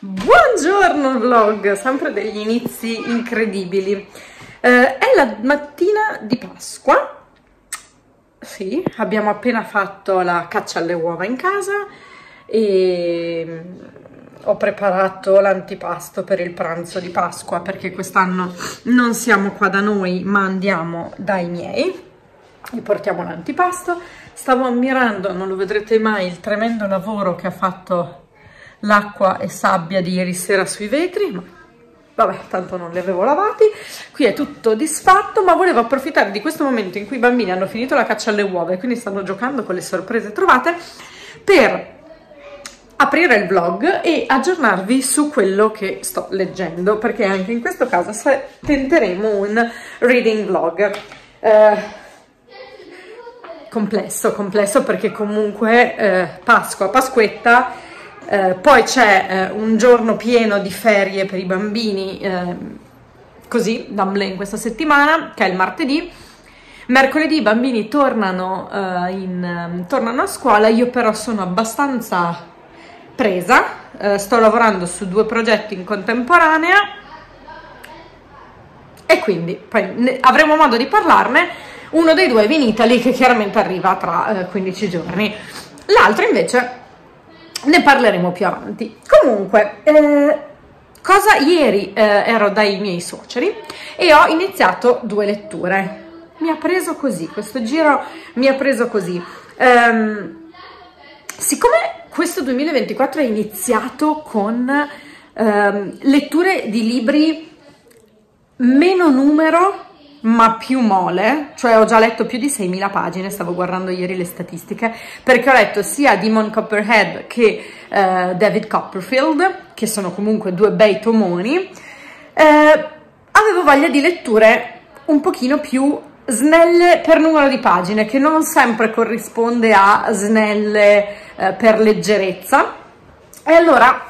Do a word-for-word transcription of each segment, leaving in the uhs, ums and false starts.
Buongiorno vlog, sempre degli inizi incredibili. Eh, è la mattina di Pasqua, sì, abbiamo appena fatto la caccia alle uova in casa e ho preparato l'antipasto per il pranzo di Pasqua perché quest'anno non siamo qua da noi ma andiamo dai miei e portiamo l'antipasto. Stavo ammirando, non lo vedrete mai, il tremendo lavoro che ha fatto l'acqua e sabbia di ieri sera sui vetri, ma vabbè, tanto non li avevo lavati. Qui è tutto disfatto, ma volevo approfittare di questo momento in cui i bambini hanno finito la caccia alle uova e quindi stanno giocando con le sorprese trovate per aprire il vlog e aggiornarvi su quello che sto leggendo, perché anche in questo caso tenteremo un reading vlog. Eh, complesso, complesso perché comunque eh, Pasqua, Pasquetta, eh, poi c'è eh, un giorno pieno di ferie per i bambini, eh, così, d'amblè in questa settimana, che è il martedì. Mercoledì i bambini tornano, eh, in, tornano a scuola, io però sono abbastanza presa, eh, sto lavorando su due progetti in contemporanea e quindi poi ne, avremo modo di parlarne. Uno dei due è Vinitaly, che chiaramente arriva tra eh, quindici giorni. L'altro invece ne parleremo più avanti. Comunque, eh, cosa ieri eh, ero dai miei suoceri e ho iniziato due letture. Mi ha preso così, questo giro mi ha preso così. Ehm, siccome questo duemilaventiquattro è iniziato con ehm, letture di libri meno numero, ma più mole, cioè ho già letto più di seimila pagine, stavo guardando ieri le statistiche, perché ho letto sia Demon Copperhead che eh, David Copperfield, che sono comunque due bei tomoni. Eh, avevo voglia di letture un pochino più snelle per numero di pagine, che non sempre corrisponde a snelle eh, per leggerezza, e allora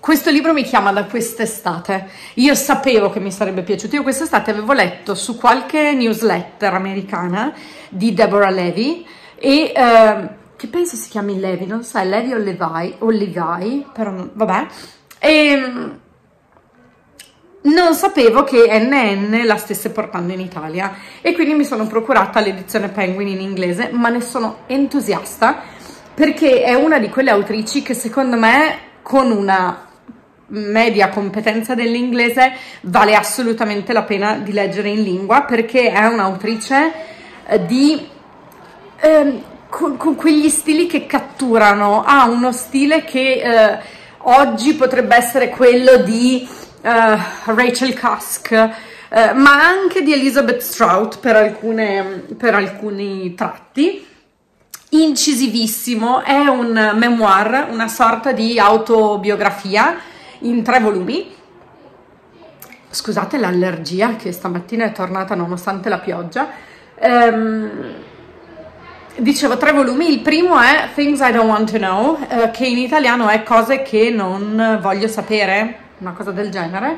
questo libro mi chiama da quest'estate. Io sapevo che mi sarebbe piaciuto. Io quest'estate avevo letto su qualche newsletter americana di Deborah Levy e eh, che penso si chiami Levy, non so, è Levy o Levi, o Levi, però non, vabbè. E non sapevo che N N la stesse portando in Italia e quindi mi sono procurata l'edizione Penguin in inglese, ma ne sono entusiasta perché è una di quelle autrici che secondo me con una media competenza dell'inglese vale assolutamente la pena di leggere in lingua, perché è un'autrice di eh, con, con quegli stili che catturano, ha uno stile che eh, oggi potrebbe essere quello di eh, Rachel Cusk, eh, ma anche di Elizabeth Strout per, alcune, per alcuni tratti. Incisivissimo, è un memoir, una sorta di autobiografia in tre volumi. Scusate l'allergia che stamattina è tornata nonostante la pioggia. Ehm, dicevo tre volumi, il primo è Things I Don't Want to Know, eh, che in italiano è Cose che non voglio sapere, una cosa del genere.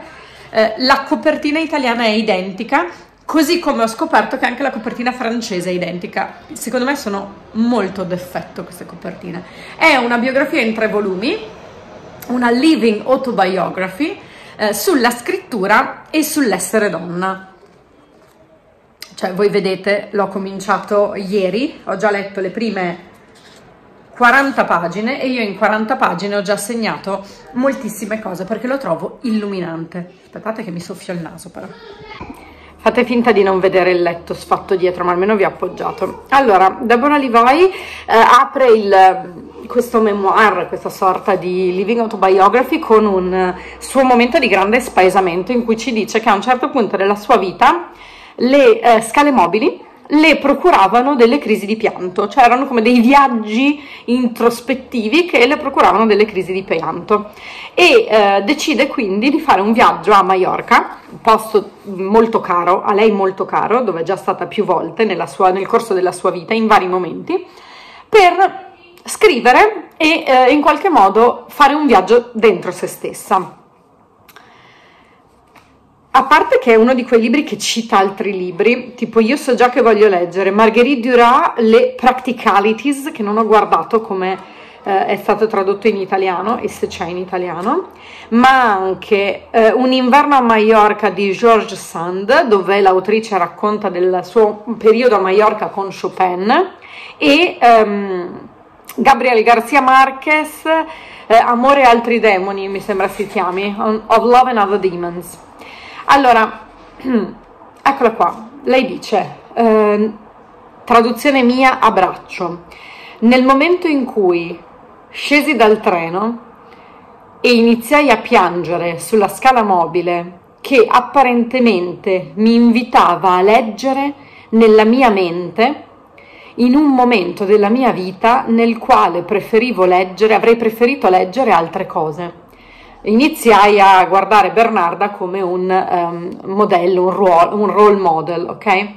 Eh, la copertina italiana è identica, così come ho scoperto che anche la copertina francese è identica. Secondo me sono molto d'effetto queste copertine. È una biografia in tre volumi, una living autobiography, eh, sulla scrittura e sull'essere donna. Cioè, voi vedete, l'ho cominciato ieri, ho già letto le prime quaranta pagine e io in quaranta pagine ho già segnato moltissime cose perché lo trovo illuminante. Aspettate che mi soffio il naso però. Fate finta di non vedere il letto sfatto dietro, ma almeno vi ho appoggiato. Allora, Deborah Levy eh, apre il, questo memoir, questa sorta di living autobiography, con un suo momento di grande spaesamento in cui ci dice che a un certo punto della sua vita le eh, scale mobili le procuravano delle crisi di pianto, cioè erano come dei viaggi introspettivi che le procuravano delle crisi di pianto, e eh, decide quindi di fare un viaggio a Maiorca, un posto molto caro, a lei molto caro, dove è già stata più volte nella sua, nel corso della sua vita, in vari momenti, per scrivere e eh, in qualche modo fare un viaggio dentro se stessa. A parte che è uno di quei libri che cita altri libri, tipo io so già che voglio leggere Marguerite Duras, Le Practicalities, che non ho guardato come eh, è stato tradotto in italiano e se c'è in italiano, ma anche eh, Un inverno a Maiorca di George Sand, dove l'autrice racconta del suo periodo a Maiorca con Chopin, e ehm, Gabriele García Márquez, eh, Amore e altri demoni, mi sembra si chiami, Of Love and Other Demons. Allora, eccola qua, lei dice, eh, traduzione mia a braccio, nel momento in cui scesi dal treno e iniziai a piangere sulla scala mobile che apparentemente mi invitava a leggere nella mia mente, in un momento della mia vita nel quale preferivo leggere, avrei preferito leggere altre cose. Iniziai a guardare Bernarda come un um, modello, un ruolo, un role model, ok?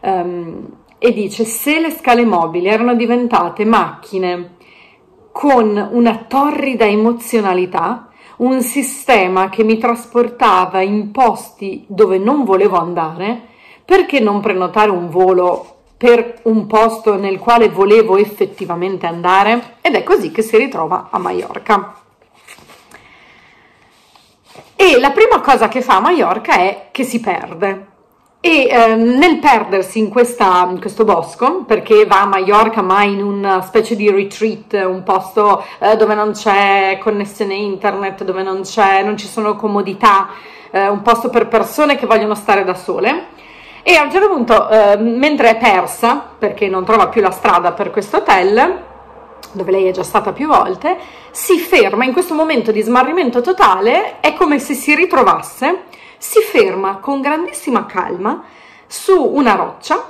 Um, e dice, se le scale mobili erano diventate macchine con una torrida emozionalità, un sistema che mi trasportava in posti dove non volevo andare, perché non prenotare un volo per un posto nel quale volevo effettivamente andare? Ed è così che si ritrova a Maiorca. E la prima cosa che fa a Maiorca è che si perde. E eh, nel perdersi in, questa, in questo bosco, perché va a Maiorca ma in una specie di retreat, un posto eh, dove non c'è connessione internet, dove non, c'è, non ci sono comodità, eh, un posto per persone che vogliono stare da sole. E a un certo punto, eh, mentre è persa, perché non trova più la strada per questo hotel, dove lei è già stata più volte, si ferma in questo momento di smarrimento totale, è come se si ritrovasse, si ferma con grandissima calma su una roccia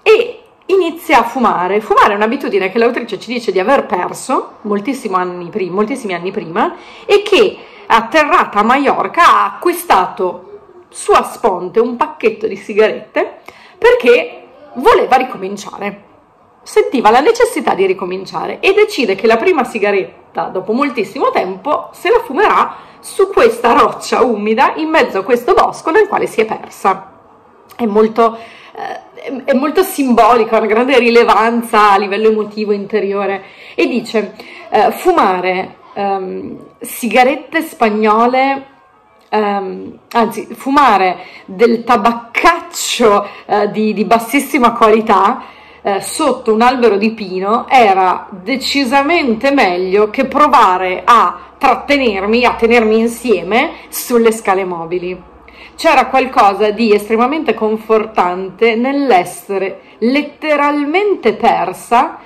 e inizia a fumare. Fumare è un'abitudine che l'autrice ci dice di aver perso moltissimi anni prima, moltissimi anni prima, e che, atterrata a Maiorca, ha acquistato sua sponte un pacchetto di sigarette perché voleva ricominciare, sentiva la necessità di ricominciare e decide che la prima sigaretta dopo moltissimo tempo se la fumerà su questa roccia umida in mezzo a questo bosco nel quale si è persa. È molto, eh, è molto simbolico, ha una grande rilevanza a livello emotivo interiore, e dice eh, fumare ehm, sigarette spagnole, Um, anzi fumare del tabaccaccio uh, di, di bassissima qualità uh, sotto un albero di pino era decisamente meglio che provare a trattenermi, a tenermi insieme sulle scale mobili. C'era qualcosa di estremamente confortante nell'essere letteralmente persa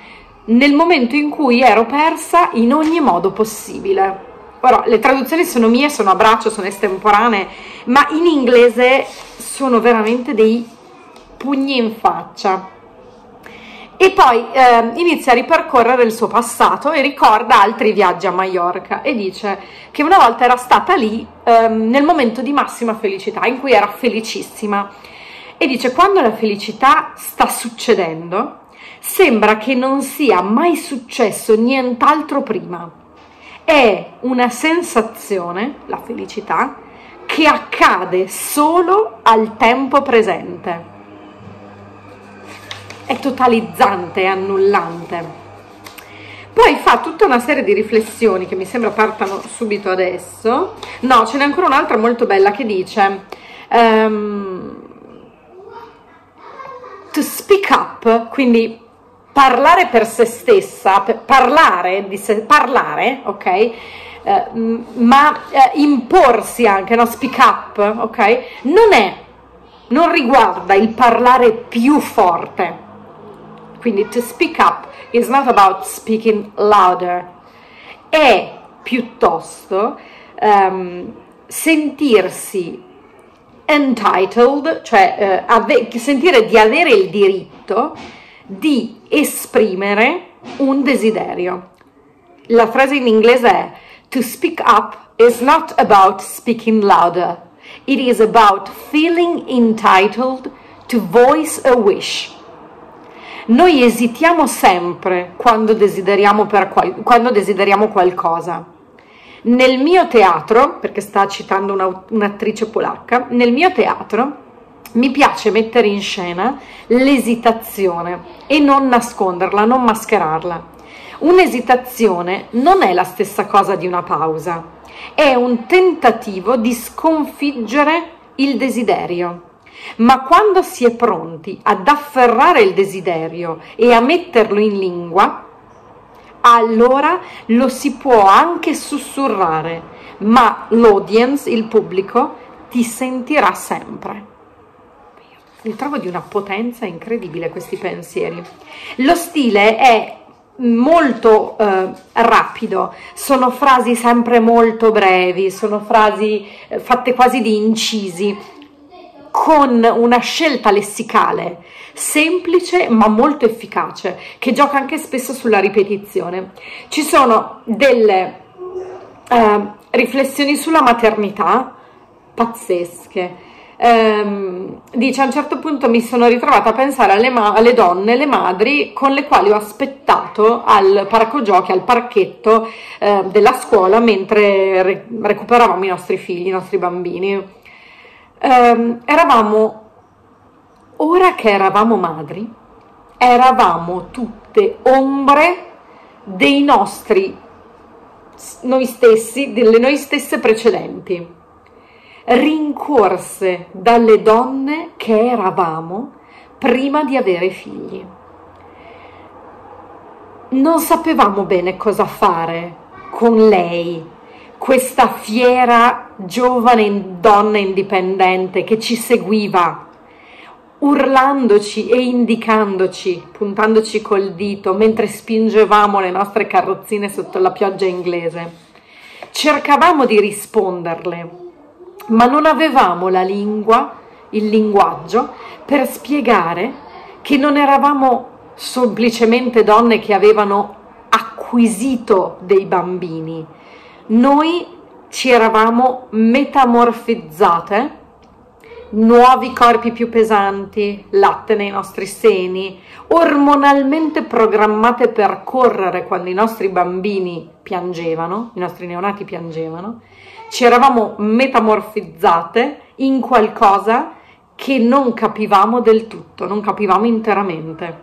nel momento in cui ero persa in ogni modo possibile. Ora, le traduzioni sono mie, sono a braccio, sono estemporanee, ma in inglese sono veramente dei pugni in faccia. E poi eh, inizia a ripercorrere il suo passato e ricorda altri viaggi a Maiorca e dice che una volta era stata lì eh, nel momento di massima felicità, in cui era felicissima. E dice, quando la felicità sta succedendo, sembra che non sia mai successo nient'altro prima. È una sensazione, la felicità, che accade solo al tempo presente. È totalizzante, è annullante. Poi fa tutta una serie di riflessioni che mi sembra partano subito adesso. No, ce n'è ancora un'altra molto bella che dice um, to speak up, quindi parlare per se stessa, per parlare, di se, parlare, ok? Eh, ma eh, imporsi anche, no? Speak up, ok? Non è, non riguarda il parlare più forte. Quindi to speak up is not about speaking louder. È piuttosto um, sentirsi entitled, cioè eh, sentire di avere il diritto di esprimere un desiderio. La frase in inglese è to speak up is not about speaking louder, it is about feeling entitled to voice a wish. Noi esitiamo sempre quando desideriamo, per qual- quando desideriamo qualcosa. Nel mio teatro, perché sta citando una, un'attrice polacca, nel mio teatro mi piace mettere in scena l'esitazione e non nasconderla, non mascherarla. Un'esitazione non è la stessa cosa di una pausa, è un tentativo di sconfiggere il desiderio. Ma quando si è pronti ad afferrare il desiderio e a metterlo in lingua, allora lo si può anche sussurrare, ma l'audience, il pubblico, ti sentirà sempre. Li trovo di una potenza incredibile questi pensieri. Lo stile è molto eh, rapido, sono frasi sempre molto brevi, sono frasi eh, fatte quasi di incisi, con una scelta lessicale semplice ma molto efficace, che gioca anche spesso sulla ripetizione. Ci sono delle eh, riflessioni sulla maternità pazzesche. Ehm, dice: a un certo punto mi sono ritrovata a pensare alle, alle donne, le madri, con le quali ho aspettato al parco giochi, al parchetto eh, della scuola mentre re recuperavamo i nostri figli, i nostri bambini. Um, eravamo, ora che eravamo madri, eravamo tutte ombre dei nostri, noi stessi, delle noi stesse precedenti, rincorse dalle donne che eravamo prima di avere figli. Non sapevamo bene cosa fare con lei, questa fiera giovane donna indipendente che ci seguiva, urlandoci e indicandoci, puntandoci col dito, mentre spingevamo le nostre carrozzine sotto la pioggia inglese. Cercavamo di risponderle, ma non avevamo la lingua, il linguaggio, per spiegare che non eravamo semplicemente donne che avevano acquisito dei bambini. Noi ci eravamo metamorfizzate, nuovi corpi più pesanti, latte nei nostri seni, ormonalmente programmate per correre quando i nostri bambini piangevano, i nostri neonati piangevano, ci eravamo metamorfizzate in qualcosa che non capivamo del tutto, non capivamo interamente.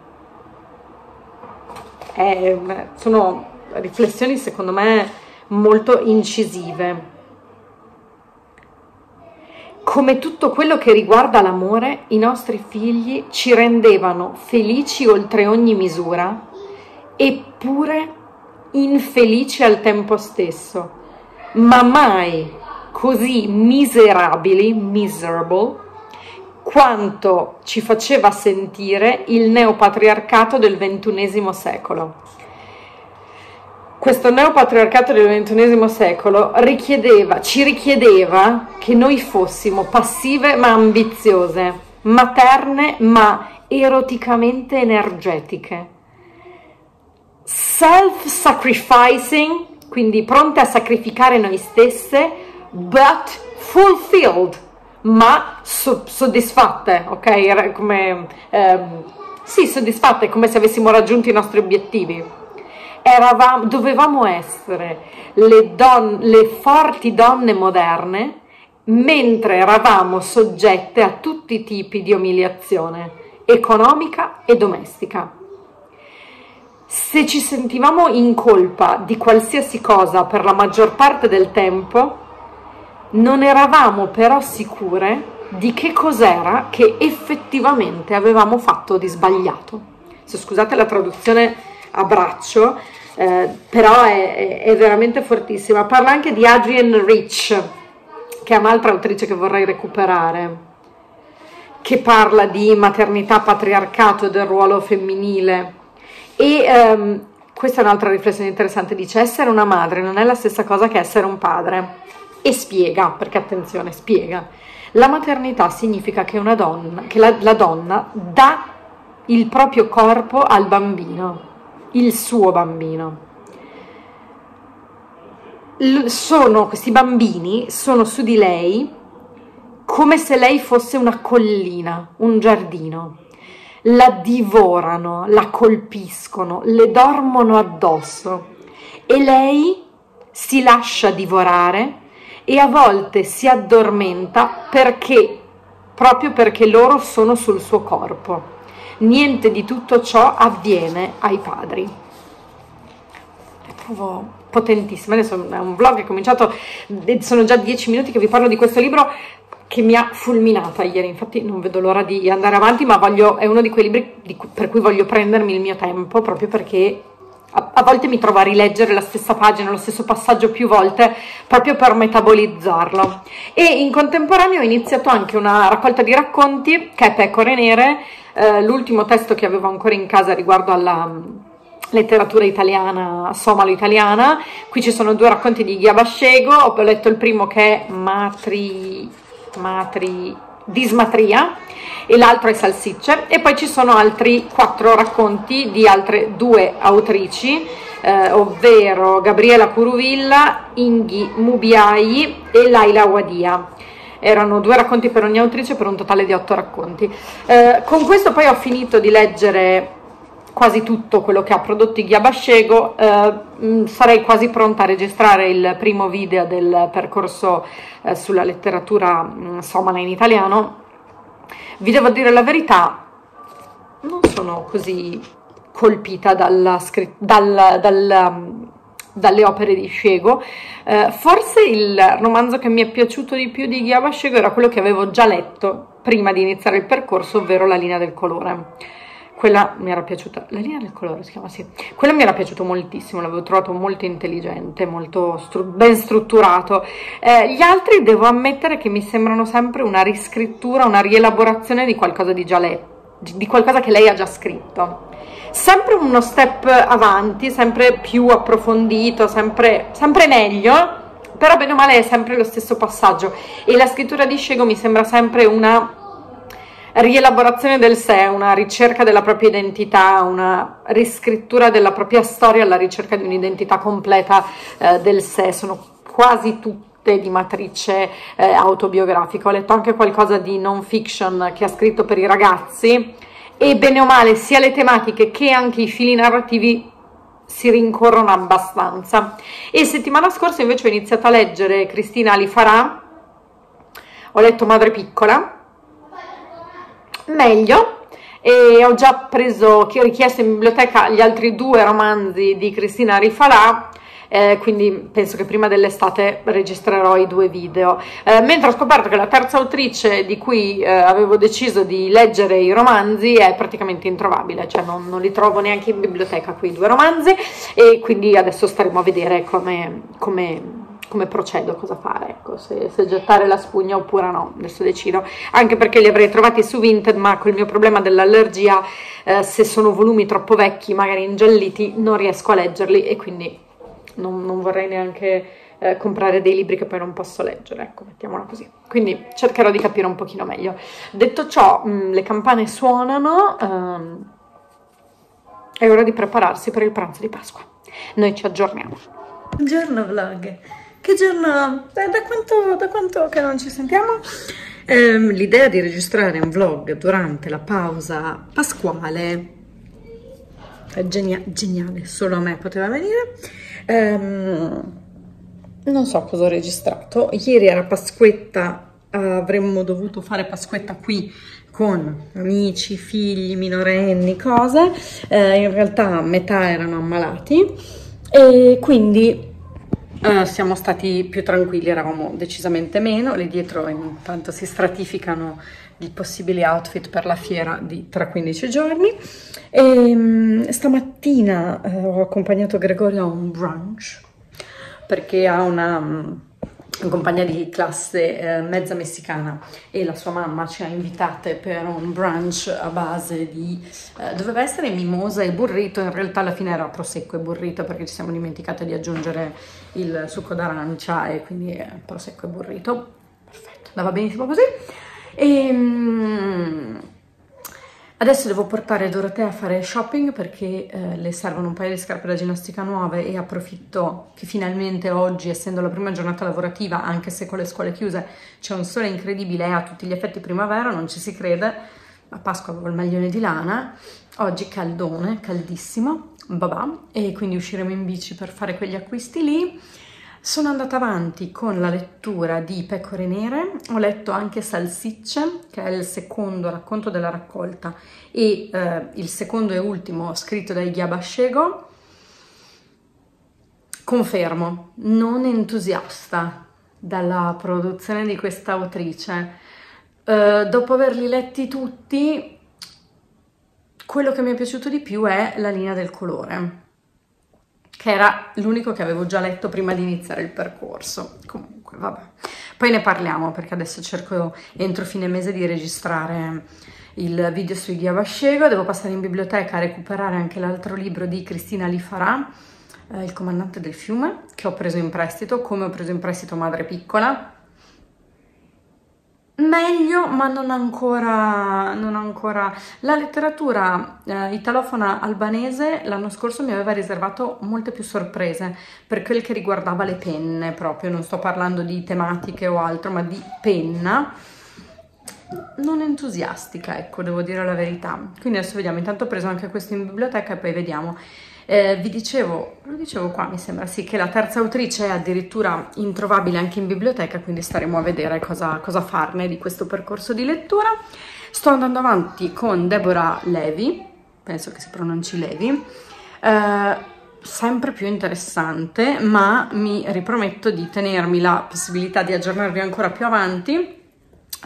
Eh, sono riflessioni, secondo me, molto incisive. Come tutto quello che riguarda l'amore, i nostri figli ci rendevano felici oltre ogni misura, eppure infelici al tempo stesso, ma mai così miserabili, miserable, quanto ci faceva sentire il neopatriarcato del ventunesimo secolo. Questo neopatriarcato del ventunesimo secolo richiedeva, ci richiedeva che noi fossimo passive ma ambiziose, materne ma eroticamente energetiche, self-sacrificing, quindi pronte a sacrificare noi stesse, but fulfilled, ma so soddisfatte, ok? Come, ehm, sì, soddisfatte, come se avessimo raggiunto i nostri obiettivi. Eravamo, dovevamo essere le, don, le forti donne moderne, mentre eravamo soggette a tutti i tipi di umiliazione economica e domestica. Se ci sentivamo in colpa di qualsiasi cosa per la maggior parte del tempo, non eravamo però sicure di che cos'era che effettivamente avevamo fatto di sbagliato. Se scusate la traduzione a braccio, eh, però è, è veramente fortissima. Parla anche di Adrienne Rich, che è un'altra autrice che vorrei recuperare, che parla di maternità, patriarcato e del ruolo femminile. E ehm, questa è un'altra riflessione interessante, dice: essere una madre non è la stessa cosa che essere un padre, e spiega, perché attenzione, spiega, la maternità significa che una donna, che la, la donna dà il proprio corpo al bambino, il suo bambino. L- sono, questi bambini sono su di lei come se lei fosse una collina, un giardino. La divorano, la colpiscono, le dormono addosso e lei si lascia divorare e a volte si addormenta perché, proprio perché loro sono sul suo corpo. Niente di tutto ciò avviene ai padri. scopo potentissimo. Adesso è un vlog, è cominciato, sono già dieci minuti che vi parlo di questo libro che mi ha fulminata ieri, infatti non vedo l'ora di andare avanti, ma voglio, è uno di quei libri di, per cui voglio prendermi il mio tempo, proprio perché a, a volte mi trovo a rileggere la stessa pagina, lo stesso passaggio più volte, proprio per metabolizzarlo. E in contemporanea ho iniziato anche una raccolta di racconti che è Pecore Nere, eh, l'ultimo testo che avevo ancora in casa riguardo alla letteratura italiana, somalo-italiana. Qui ci sono due racconti di Igiaba Scego, ho letto il primo che è Matri... Matri... Dismatria e l'altro è Salsicce, e poi ci sono altri quattro racconti di altre due autrici, eh, ovvero Gabriella Kuruvilla, Ingy Mubiayi e Laila Wadia. Erano due racconti per ogni autrice, per un totale di otto racconti. Eh, con questo poi ho finito di leggere quasi tutto quello che ha prodotto Igiaba Scego. Eh, sarei quasi pronta a registrare il primo video del percorso eh, sulla letteratura mh, somala in italiano. Vi devo dire la verità, non sono così colpita dalla, dalla, dalla, dalle opere di Scego. Eh, forse il romanzo che mi è piaciuto di più di Igiaba Scego era quello che avevo già letto prima di iniziare il percorso, ovvero La linea del colore. Quella mi era piaciuta, La linea del colore si chiama, sì, quella mi era piaciuto moltissimo, l'avevo trovato molto intelligente, molto stru ben strutturato. Eh, gli altri devo ammettere che mi sembrano sempre una riscrittura, una rielaborazione di qualcosa di già lei, di qualcosa che lei ha già scritto. Sempre uno step avanti, sempre più approfondito, sempre, sempre meglio, però bene o male è sempre lo stesso passaggio. E la scrittura di Scego mi sembra sempre una rielaborazione del sé, una ricerca della propria identità, una riscrittura della propria storia alla ricerca di un'identità completa eh, del sé. Sono quasi tutte di matrice eh, autobiografica. Ho letto anche qualcosa di non fiction che ha scritto per i ragazzi, e bene o male sia le tematiche che anche i fili narrativi si rincorrono abbastanza. E settimana scorsa invece ho iniziato a leggere Cristina Ali Farah, ho letto Madre piccola, meglio, e ho già preso, che ho richiesto in biblioteca gli altri due romanzi di Cristina Ali Farah, eh, quindi penso che prima dell'estate registrerò i due video. Eh, mentre ho scoperto che la terza autrice di cui eh, avevo deciso di leggere i romanzi è praticamente introvabile, cioè non, non li trovo neanche in biblioteca quei due romanzi, e quindi adesso staremo a vedere come, come come procedo, cosa fare, ecco, se, se gettare la spugna oppure no, adesso decido, anche perché li avrei trovati su Vinted, ma col mio problema dell'allergia, eh, se sono volumi troppo vecchi, magari ingialliti, non riesco a leggerli, e quindi non, non vorrei neanche eh, comprare dei libri che poi non posso leggere, ecco, mettiamola così. Quindi cercherò di capire un pochino meglio. Detto ciò, mh, le campane suonano, ehm, è ora di prepararsi per il pranzo di Pasqua. Noi ci aggiorniamo. Buongiorno vlog! Che giorno? Da, da, quanto, da quanto che non ci sentiamo? Ehm, l'idea di registrare un vlog durante la pausa pasquale è genia geniale, solo a me poteva venire. Ehm, non so cosa ho registrato. Ieri era Pasquetta, avremmo dovuto fare Pasquetta qui con amici, figli, minorenni, cose. Ehm, in realtà metà erano ammalati e quindi... Uh, siamo stati più tranquilli, eravamo decisamente meno. Le dietro intanto si stratificano di possibili outfit per la fiera di tra quindici giorni. E, um, stamattina uh, ho accompagnato Gregorio a un brunch perché ha una um, compagna di classe uh, mezza messicana e la sua mamma ci ha invitate per un brunch a base di uh, doveva essere mimosa e burrito, in realtà alla fine era prosecco e burrito perché ci siamo dimenticate di aggiungere il succo d'arancia e quindi eh, prosecco e burrito, perfetto, andava benissimo così. E, um, adesso devo portare Dorotea a fare shopping perché eh, le servono un paio di scarpe da ginnastica nuove, e approfitto che finalmente oggi, essendo la prima giornata lavorativa, anche se con le scuole chiuse, c'è un sole incredibile, è a tutti gli effetti primavera, non ci si crede. A Pasqua avevo il maglione di lana, oggi caldone, caldissimo, babà, e quindi usciremo in bici per fare quegli acquisti lì. Sono andata avanti con la lettura di Pecore Nere, ho letto anche Salsicce, che è il secondo racconto della raccolta e eh, il secondo e ultimo scritto da Igiaba Scego. Confermo, non entusiasta dalla produzione di questa autrice. Eh, dopo averli letti tutti, quello che mi è piaciuto di più è La linea del colore, che era l'unico che avevo già letto prima di iniziare il percorso. Comunque, vabbè. Poi ne parliamo, perché adesso cerco entro fine mese di registrare il video su Igiaba Scego. Devo passare in biblioteca a recuperare anche l'altro libro di Cristina Ali Farah, eh, Il comandante del fiume, che ho preso in prestito, come ho preso in prestito Madre piccola. Meglio, ma non ancora, non ancora. La letteratura eh, italofona albanese l'anno scorso mi aveva riservato molte più sorprese per quel che riguardava le penne proprio, non sto parlando di tematiche o altro, ma di penna. Non entusiastica, ecco, devo dire la verità. Quindi adesso vediamo, intanto ho preso anche questo in biblioteca e poi vediamo. Eh, vi dicevo, lo dicevo qua mi sembra, sì, che la terza autrice è addirittura introvabile anche in biblioteca, quindi staremo a vedere cosa, cosa farne di questo percorso di lettura. Sto andando avanti con Deborah Levy, penso che si pronunci Levy, eh, sempre più interessante, ma mi riprometto di tenermi la possibilità di aggiornarvi ancora più avanti, eh,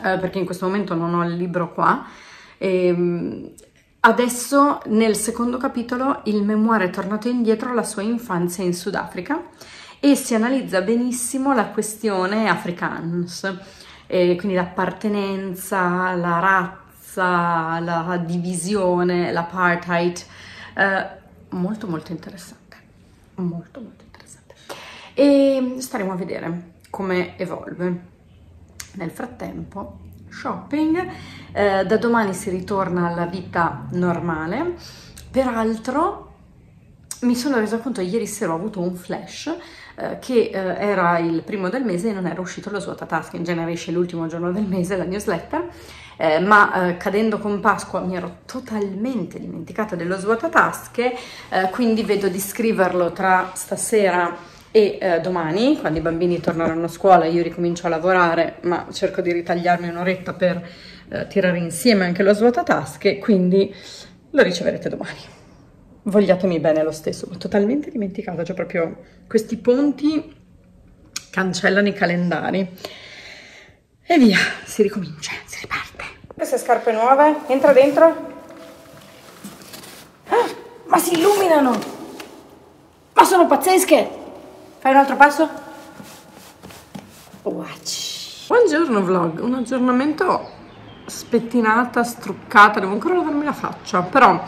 perché in questo momento non ho il libro qua. E, adesso, nel secondo capitolo, il memoir è tornato indietro alla sua infanzia in Sudafrica e si analizza benissimo la questione Afrikaans, e quindi l'appartenenza, la razza, la divisione, l'apartheid, eh, molto molto interessante, molto molto interessante. E staremo a vedere come evolve. Nel frattempo, shopping, eh, da domani si ritorna alla vita normale. Peraltro mi sono resa conto ieri sera, ho avuto un flash eh, che eh, era il primo del mese e non era uscito lo Svuota Tasca. In genere esce l'ultimo giorno del mese la newsletter, eh, ma eh, cadendo con Pasqua mi ero totalmente dimenticata dello Svuota Tasche, eh, quindi vedo di scriverlo tra stasera e eh, domani, quando i bambini torneranno a scuola. Io ricomincio a lavorare, ma cerco di ritagliarmi un'oretta per eh, tirare insieme anche lo svuotatasche, quindi lo riceverete domani. Vogliatemi bene lo stesso, ho totalmente dimenticata, cioè proprio questi ponti cancellano i calendari. E via, si ricomincia, si riparte. Queste scarpe nuove, entra dentro. Ah, ma si illuminano! Ma sono pazzesche! Fai un altro passo? Watch. Buongiorno vlog, un aggiornamento spettinata, struccata, devo ancora lavarmi la faccia, però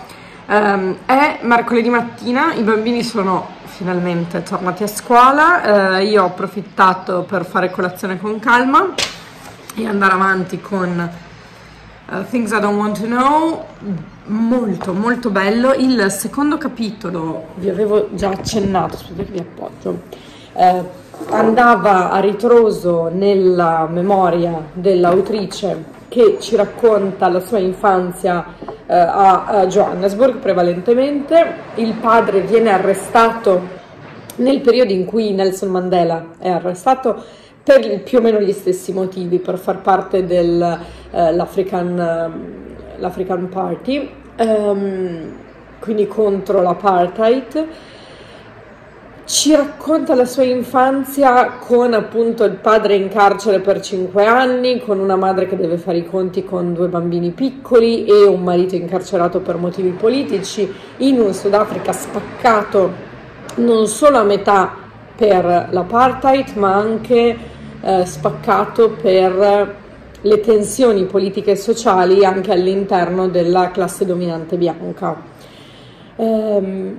ehm, è mercoledì mattina, i bambini sono finalmente tornati a scuola, eh, io ho approfittato per fare colazione con calma e andare avanti con uh, Things I Don't Want to Know. Molto molto bello il secondo capitolo, vi avevo già accennato, aspetta che vi appoggio, eh, andava a ritroso nella memoria dell'autrice che ci racconta la sua infanzia eh, a Johannesburg prevalentemente. Il padre viene arrestato nel periodo in cui Nelson Mandela è arrestato per più o meno gli stessi motivi, per far parte dell'African eh, l'African Party, um, quindi contro l'apartheid. Ci racconta la sua infanzia con appunto il padre in carcere per cinque anni, con una madre che deve fare i conti con due bambini piccoli e un marito incarcerato per motivi politici, in un Sudafrica spaccato non solo a metà per l'apartheid, ma anche eh, spaccato per le tensioni politiche e sociali anche all'interno della classe dominante bianca. Ehm,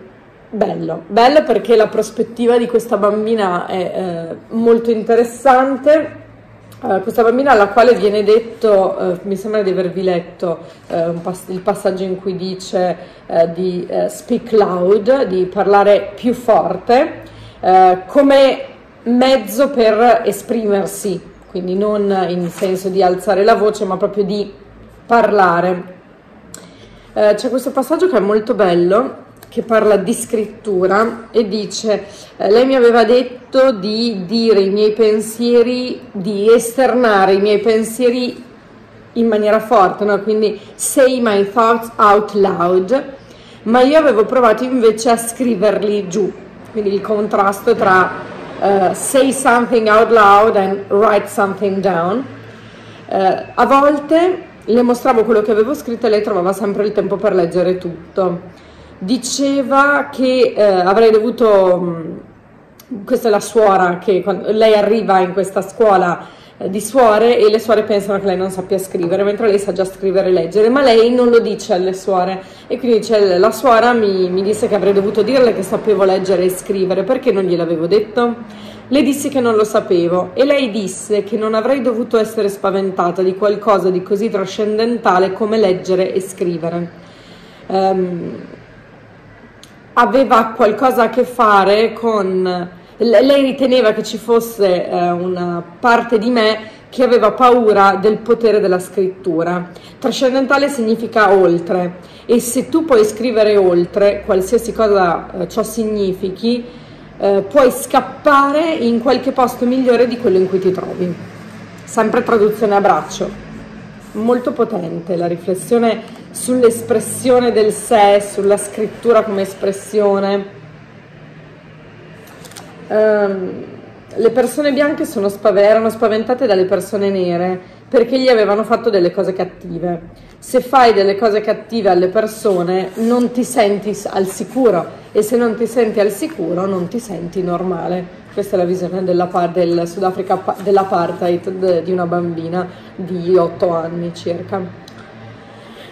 bello, bello perché la prospettiva di questa bambina è eh, molto interessante. Eh, questa bambina alla quale viene detto, eh, mi sembra di avervi letto eh, un pass il passaggio in cui dice eh, di eh, speak loud, di parlare più forte, eh, come mezzo per esprimersi. Quindi non in senso di alzare la voce, ma proprio di parlare. Eh, c'è questo passaggio che è molto bello, che parla di scrittura e dice eh, lei mi aveva detto di dire i miei pensieri, di esternare i miei pensieri in maniera forte, no? Quindi say my thoughts out loud, ma io avevo provato invece a scriverli giù. quindi il contrasto tra uh, say something out loud and write something down. Uh, a volte le mostravo quello che avevo scritto e lei trovava sempre il tempo per leggere tutto. Diceva che uh, avrei dovuto... Mh, questa è la suora, che quando lei arriva in questa scuola eh, di suore e le suore pensano che lei non sappia scrivere, mentre lei sa già scrivere e leggere, ma lei non lo dice alle suore, e quindi dice, la suora mi, mi disse che avrei dovuto dirle che sapevo leggere e scrivere, perché non gliel'avevo detto? Le dissi che non lo sapevo, e lei disse che non avrei dovuto essere spaventata di qualcosa di così trascendentale come leggere e scrivere. Um, aveva qualcosa a che fare con... Lei riteneva che ci fosse eh, una parte di me che aveva paura del potere della scrittura. Trascendentale significa oltre, e se tu puoi scrivere oltre, qualsiasi cosa eh, ciò significhi, eh, puoi scappare in qualche posto migliore di quello in cui ti trovi. Sempre traduzione a braccio. Molto potente la riflessione sull'espressione del sé, sulla scrittura come espressione. Um, le persone bianche sono spav- erano spaventate dalle persone nere perché gli avevano fatto delle cose cattive. Se fai delle cose cattive alle persone non ti senti al sicuro, e se non ti senti al sicuro non ti senti normale. Questa è la visione della del Sudafrica dell'apartheid di una bambina di otto anni circa.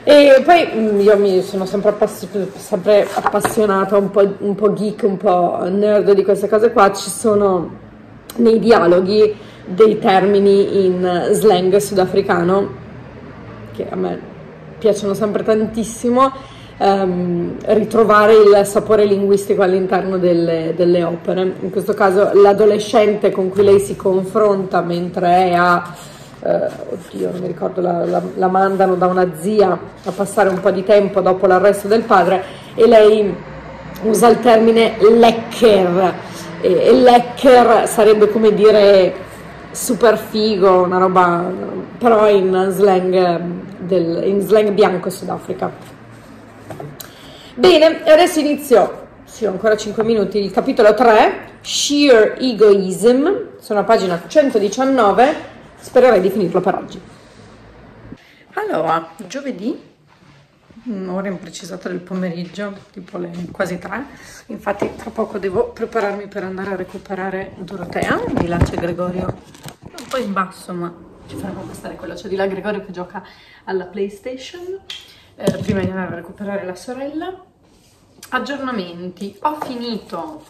E poi io mi sono sempre, appass sempre appassionata, un po', un po' geek, un po' nerd di queste cose qua. Ci sono nei dialoghi dei termini in slang sudafricano, che a me piacciono sempre tantissimo, ehm, ritrovare il sapore linguistico all'interno delle, delle opere. In questo caso l'adolescente con cui lei si confronta mentre è a... Uh, oddio, non mi ricordo, la, la, la mandano da una zia a passare un po' di tempo dopo l'arresto del padre, e lei usa il termine lekker, e, e lekker sarebbe come dire super figo, una roba, però in slang, del, in slang bianco Sudafrica. Bene, adesso inizio. Sì, ho ancora cinque minuti, il capitolo tre, Sheer Egoism, sono a pagina centodiciannove. Spererei di finirlo per oggi. Allora, giovedì, un'ora imprecisata del pomeriggio, tipo le quasi tre, infatti tra poco devo prepararmi per andare a recuperare Dorotea, di là c'è Gregorio, un po' in basso ma ci faremo passare quello, c'è di là Gregorio che gioca alla PlayStation, eh, prima di andare a recuperare la sorella. Aggiornamenti, ho finito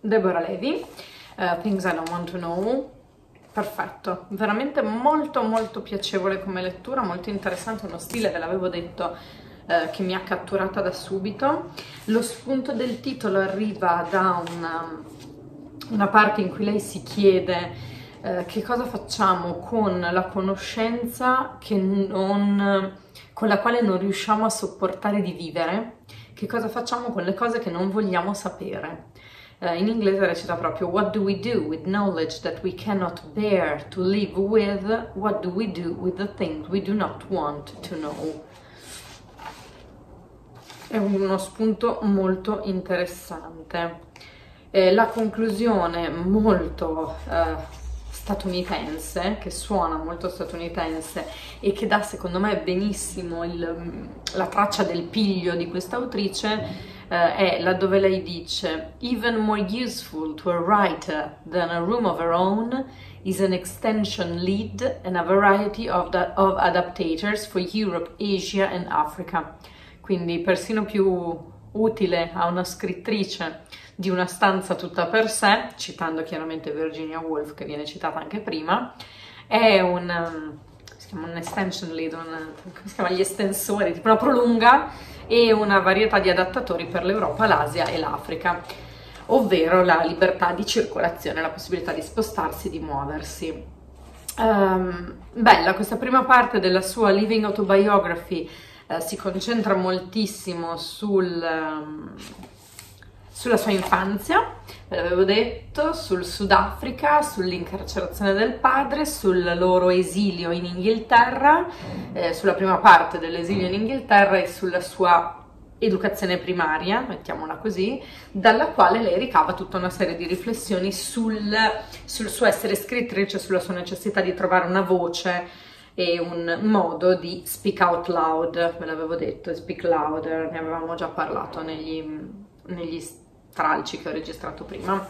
Deborah Levy, uh, Things I Don't Want to Know. Perfetto, veramente molto molto piacevole come lettura, molto interessante, uno stile, ve l'avevo detto, eh, che mi ha catturata da subito. Lo spunto del titolo arriva da una, una parte in cui lei si chiede eh, che cosa facciamo con la conoscenza che non, con la quale non riusciamo a sopportare di vivere, che cosa facciamo con le cose che non vogliamo sapere. In inglese recita proprio What do we do with knowledge that we cannot bear to live with? What do we do with the things we do not want to know? È uno spunto molto interessante. Eh, la conclusione molto eh, statunitense, che suona molto statunitense e che dà secondo me benissimo il, la traccia del piglio di questa autrice, Uh, è laddove lei dice even more useful to a writer than a room of her own is an extension lead and a variety of, the, of adaptators for Europe, Asia and Africa. Quindi persino più utile a una scrittrice di una stanza tutta per sé, citando chiaramente Virginia Woolf che viene citata anche prima, è un, um, si chiama un extension lead, un, come si chiama, gli estensori, tipo una prolunga, e una varietà di adattatori per l'Europa, l'Asia e l'Africa, ovvero la libertà di circolazione, la possibilità di spostarsi, di muoversi. Um, bella, questa prima parte della sua Living Autobiography uh, si concentra moltissimo sul, um, sulla sua infanzia, ve l'avevo detto, sul Sudafrica, sull'incarcerazione del padre, sul loro esilio in Inghilterra, eh, sulla prima parte dell'esilio in Inghilterra e sulla sua educazione primaria, mettiamola così, dalla quale lei ricava tutta una serie di riflessioni sul, sul suo essere scrittrice, sulla sua necessità di trovare una voce e un modo di speak out loud. Ve l'avevo detto, speak louder, ne avevamo già parlato negli, negli stralci che ho registrato prima.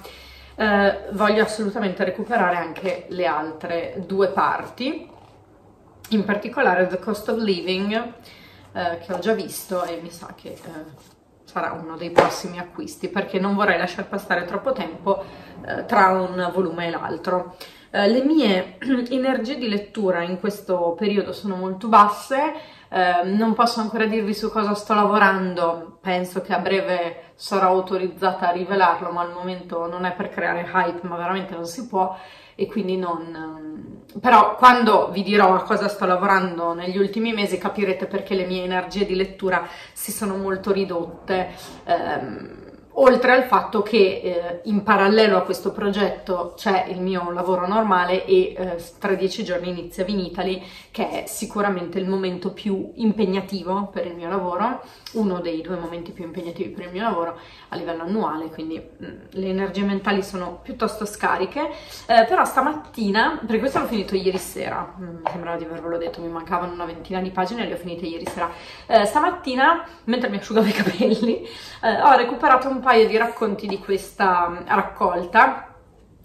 Eh, voglio assolutamente recuperare anche le altre due parti, in particolare The Cost of Living, eh, che ho già visto e mi sa che eh, sarà uno dei prossimi acquisti, perché non vorrei lasciar passare troppo tempo eh, tra un volume e l'altro. Eh, le mie energie di lettura in questo periodo sono molto basse, eh, non posso ancora dirvi su cosa sto lavorando, penso che a breve sarò autorizzata a rivelarlo, ma al momento non è per creare hype, ma veramente non si può, e quindi non... però quando vi dirò a cosa sto lavorando negli ultimi mesi capirete perché le mie energie di lettura si sono molto ridotte, ehm, oltre al fatto che eh, in parallelo a questo progetto c'è il mio lavoro normale e eh, tra dieci giorni inizia Vinitaly, che è sicuramente il momento più impegnativo per il mio lavoro, uno dei due momenti più impegnativi per il mio lavoro a livello annuale, quindi mh, le energie mentali sono piuttosto scariche, eh, però stamattina, perché questo l'ho finito ieri sera, mh, sembrava di avervelo detto, mi mancavano una ventina di pagine e le ho finite ieri sera, eh, stamattina mentre mi asciugavo i capelli eh, ho recuperato un paio di racconti di questa raccolta,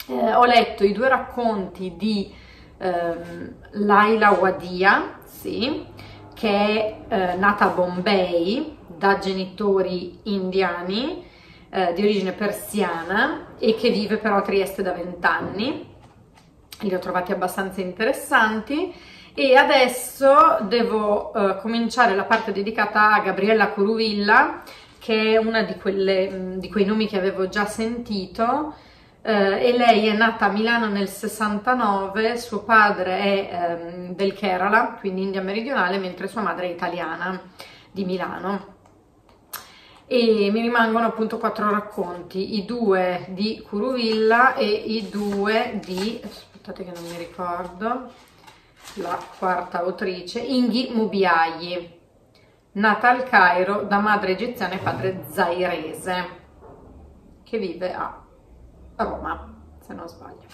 eh, ho letto i due racconti di ehm, Laila Wadia, sì, che è eh, nata a Bombay da genitori indiani eh, di origine persiana e che vive però a Trieste da vent'anni, li ho trovati abbastanza interessanti. E adesso devo eh, cominciare la parte dedicata a Gabriella Kuruvilla, che è una di, quelle, di quei nomi che avevo già sentito, eh, e lei è nata a Milano nel sessantanove, suo padre è ehm, del Kerala, quindi India meridionale, mentre sua madre è italiana, di Milano. E mi rimangono appunto quattro racconti, i due di Kuruvilla e i due di, aspettate che non mi ricordo, la quarta autrice, Ingy Mubiayi, nata al Cairo da madre egiziana e padre zairese, che vive a Roma, se non sbaglio.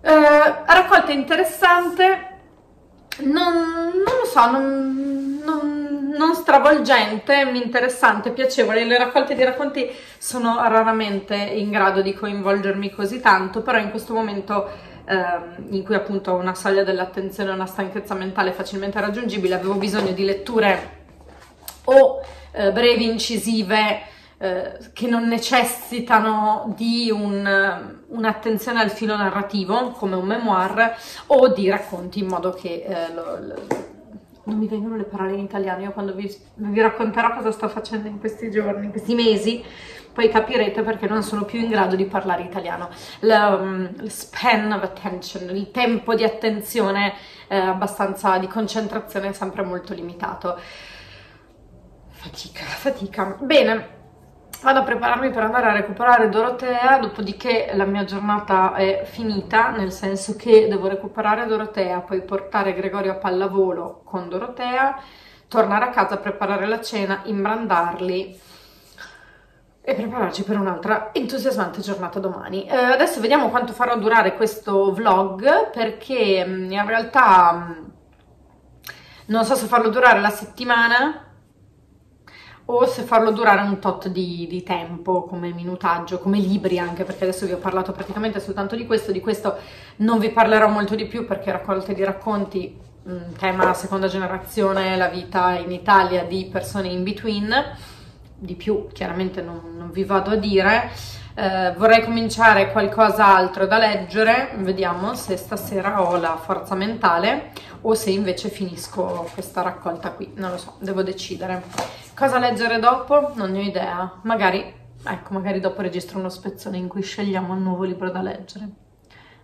Eh, raccolta interessante, non, non lo so, non, non, non stravolgente, interessante, piacevole. Le raccolte di racconti sono raramente in grado di coinvolgermi così tanto, però in questo momento, in cui appunto una soglia dell'attenzione e una stanchezza mentale facilmente raggiungibile, avevo bisogno di letture o eh, brevi, incisive, eh, che non necessitano di un'attenzione un al filo narrativo, come un memoir, o di racconti in modo che... Eh, lo, lo, non mi vengono le parole in italiano, io quando vi, vi racconterò cosa sto facendo in questi giorni, in questi mesi, poi capirete perché non sono più in grado di parlare italiano. La, um, span of attention, il tempo di attenzione eh, abbastanza di concentrazione è sempre molto limitato. Fatica, fatica. Bene, vado a prepararmi per andare a recuperare Dorotea, dopodiché la mia giornata è finita, nel senso che devo recuperare Dorotea, poi portare Gregorio a pallavolo con Dorotea, tornare a casa, preparare la cena, imbrandarli e prepararci per un'altra entusiasmante giornata domani. Eh, adesso vediamo quanto farò durare questo vlog, perché in realtà non so se farlo durare la settimana o se farlo durare un tot di, di tempo, come minutaggio, come libri anche, perché adesso vi ho parlato praticamente soltanto di questo, di questo non vi parlerò molto di più perché raccolte di racconti, mh, tema seconda generazione, la vita in Italia di persone in between, di più chiaramente non, non vi vado a dire. Eh, vorrei cominciare qualcos'altro da leggere, vediamo se stasera ho la forza mentale o se invece finisco questa raccolta qui, non lo so, devo decidere. Cosa leggere dopo? Non ne ho idea, magari, ecco, magari dopo registro uno spezzone in cui scegliamo un nuovo libro da leggere,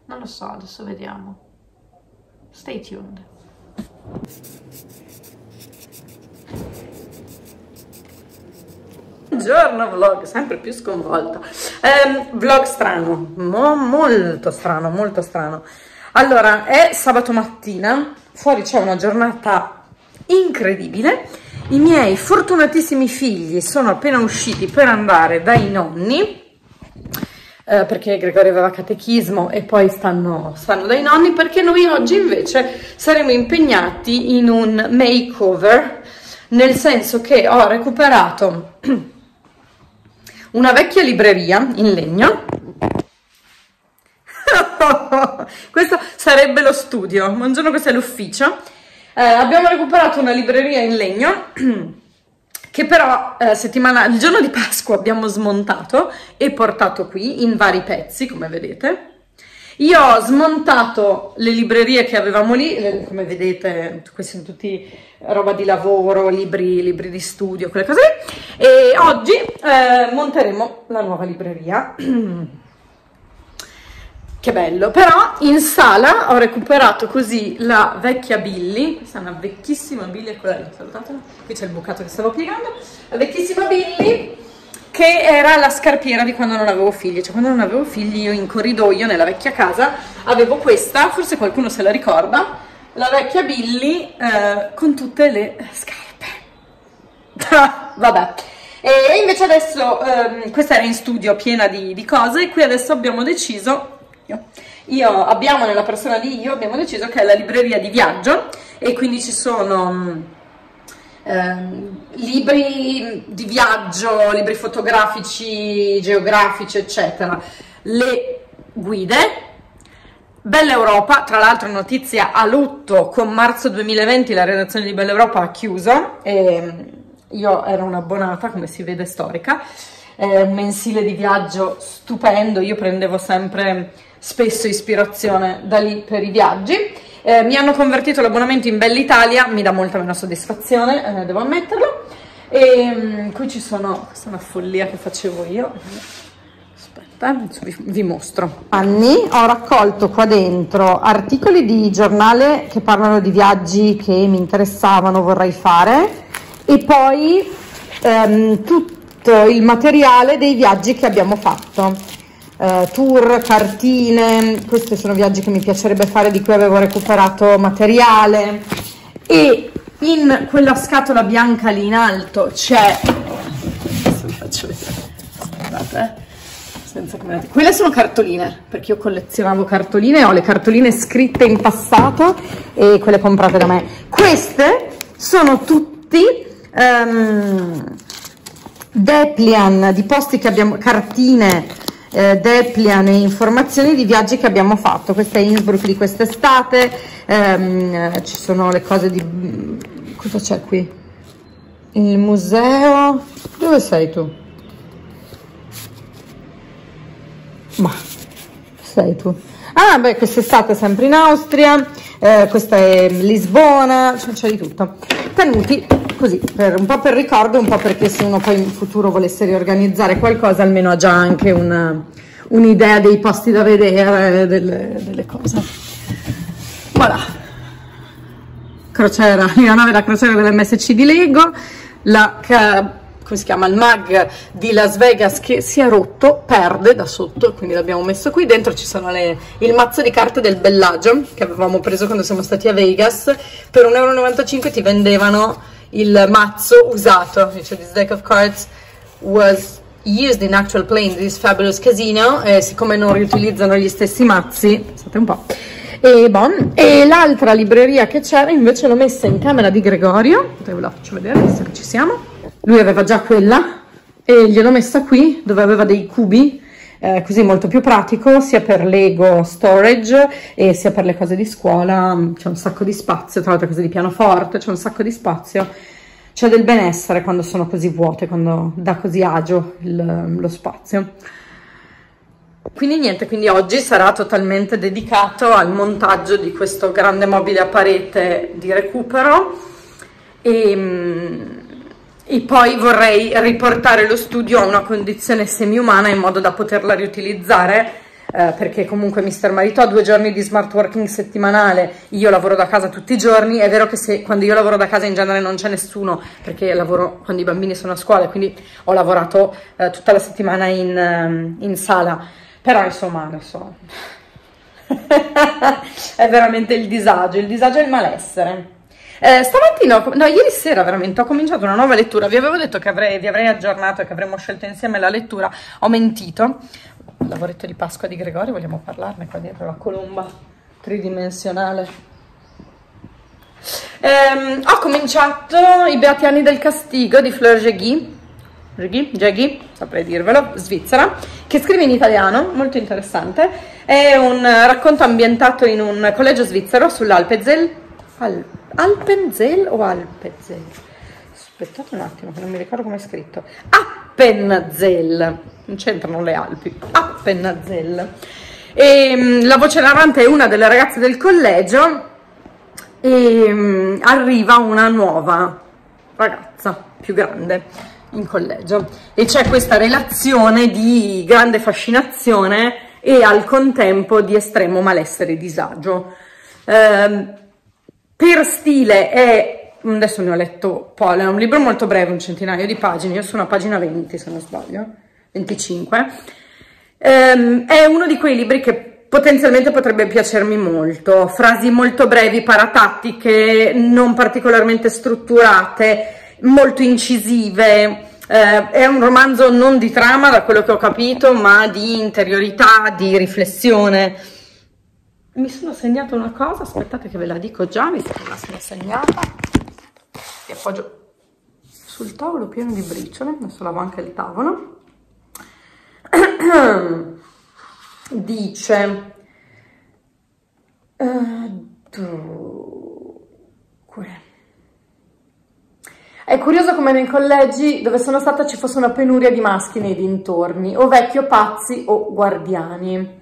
non lo so, adesso vediamo. Stay tuned. Buongiorno vlog, sempre più sconvolta, eh, vlog strano, mo, molto strano, molto strano. Allora, è sabato mattina, fuori c'è una giornata incredibile I miei fortunatissimi figli sono appena usciti per andare dai nonni, eh, perché Gregorio aveva catechismo e poi stanno, stanno dai nonni, perché noi oggi invece saremo impegnati in un makeover, nel senso che ho recuperato una vecchia libreria in legno. Questo sarebbe lo studio, ma un giorno questo è l'ufficio. Eh, abbiamo recuperato una libreria in legno che però eh, settimana, il giorno di Pasqua abbiamo smontato e portato qui in vari pezzi, come vedete. Io ho smontato le librerie che avevamo lì, le, come vedete, questi sono tutti roba di lavoro, libri, libri di studio, quelle cose lì. E oggi eh, monteremo la nuova libreria. Che bello, però in sala ho recuperato così la vecchia Billy, questa è una vecchissima Billy, quella lì, salutatela, qui c'è il bucato che stavo piegando, la vecchissima Billy che era la scarpiera di quando non avevo figli, cioè quando non avevo figli io in corridoio nella vecchia casa avevo questa, forse qualcuno se la ricorda, la vecchia Billy eh, con tutte le scarpe. Vabbè. E invece adesso, eh, questa era in studio piena di, di cose e qui adesso abbiamo deciso... Io abbiamo nella persona di io abbiamo deciso che è la libreria di viaggio e quindi ci sono eh, libri di viaggio, libri fotografici, geografici, eccetera, le guide. Bella Europa, tra l'altro notizia a lutto, con marzo duemilaventi la redazione di Bella Europa ha chiuso e io ero un'abbonata, come si vede, storica. Eh, un mensile di viaggio stupendo, io prendevo sempre spesso ispirazione da lì per i viaggi. Eh, mi hanno convertito l'abbonamento in Bell'Italia, mi dà molta meno soddisfazione, eh, devo ammetterlo. E um, qui ci sono, questa è una follia che facevo io, aspetta, vi, vi mostro. Anni ho raccolto qua dentro articoli di giornale che parlano di viaggi che mi interessavano, vorrei fare, e poi um, tutti il materiale dei viaggi che abbiamo fatto, uh, tour, cartine, questi sono viaggi che mi piacerebbe fare, di cui avevo recuperato materiale. E in quella scatola bianca lì in alto c'è, adesso vi faccio vedere, guardate, eh. Senza commentare. Quelle sono cartoline, perché io collezionavo cartoline, ho le cartoline scritte in passato e quelle comprate da me. Queste sono tutti um, Deplian di posti che abbiamo, cartine, eh, Deplian e informazioni di viaggi che abbiamo fatto. Questa è Innsbruck di quest'estate, ehm, ci sono le cose di... cosa c'è qui? Il museo... dove sei tu? Ma... sei tu? Ah beh, quest'estate sempre in Austria, eh, questa è Lisbona, c'è cioè, di tutto. Tenuti così, per, un po' per ricordo, un po' perché se uno poi in futuro volesse riorganizzare qualcosa almeno ha già anche un'idea un dei posti da vedere, delle, delle cose. Voilà. Crociera, la nave da crociera dell'M S C di Lego, la, come si chiama, il mag di Las Vegas che si è rotto, perde da sotto, quindi l'abbiamo messo qui. Dentro ci sono le, il mazzo di carte del Bellagio che avevamo preso quando siamo stati a Vegas, per un euro e novantacinque ti vendevano il mazzo usato, cioè this deck of cards was used in actual playing this fabulous casino, e siccome non riutilizzano gli stessi mazzi, pensate un po'. E, bon. E l'altra libreria che c'era invece l'ho messa in camera di Gregorio, ve la faccio vedere, visto che ci siamo, lui aveva già quella e gliel'ho messa qui dove aveva dei cubi, eh, così molto più pratico sia per Lego storage e sia per le cose di scuola, c'è un sacco di spazio, tra l'altro cose di pianoforte, c'è un sacco di spazio, c'è del benessere quando sono così vuote, quando dà così agio il, lo spazio. Quindi niente, quindi oggi sarà totalmente dedicato al montaggio di questo grande mobile a parete di recupero e, e poi vorrei riportare lo studio a una condizione semi-umana in modo da poterla riutilizzare, eh, perché comunque mister Marito ha due giorni di smart working settimanale, io lavoro da casa tutti i giorni, è vero che se, quando io lavoro da casa in genere non c'è nessuno, perché lavoro quando i bambini sono a scuola, quindi ho lavorato eh, tutta la settimana in, in sala. Però insomma adesso è veramente il disagio, il disagio e il malessere. Eh, stamattina, no, ieri sera veramente ho cominciato una nuova lettura. Vi avevo detto che avrei, vi avrei aggiornato e che avremmo scelto insieme la lettura. Ho mentito. Lavoretto di Pasqua di Gregori, vogliamo parlarne qua dietro, la colomba tridimensionale. Eh, ho cominciato I Beati Anni del Castigo di Fleur Jaeggy, Jaeggy, saprei dirvelo, svizzera, che scrive in italiano, molto interessante. È un racconto ambientato in un collegio svizzero sull'Alpenzell. Al, Alpenzell o Alpenzell? Aspettate un attimo che non mi ricordo come è scritto. Appenzell, non c'entrano le Alpi. Appenzell. E la voce narrante è una delle ragazze del collegio. E um, arriva una nuova ragazza più grande in collegio e c'è questa relazione di grande fascinazione e al contempo di estremo malessere e disagio. Eh, per stile è, adesso ne ho letto poi, è un libro molto breve, un centinaio di pagine, io sono a pagina venti se non sbaglio, venticinque, eh, è uno di quei libri che potenzialmente potrebbe piacermi molto, frasi molto brevi, paratattiche, non particolarmente strutturate, molto incisive. Eh, è un romanzo non di trama, da quello che ho capito, ma di interiorità, di riflessione. Mi sono segnata una cosa, aspettate che ve la dico già, mi sono segnata, e appoggio sul tavolo pieno di briciole, adesso lavo anche il tavolo. Dice, dunque, è curioso come nei collegi dove sono stata ci fosse una penuria di maschi nei dintorni, o vecchi o pazzi o guardiani.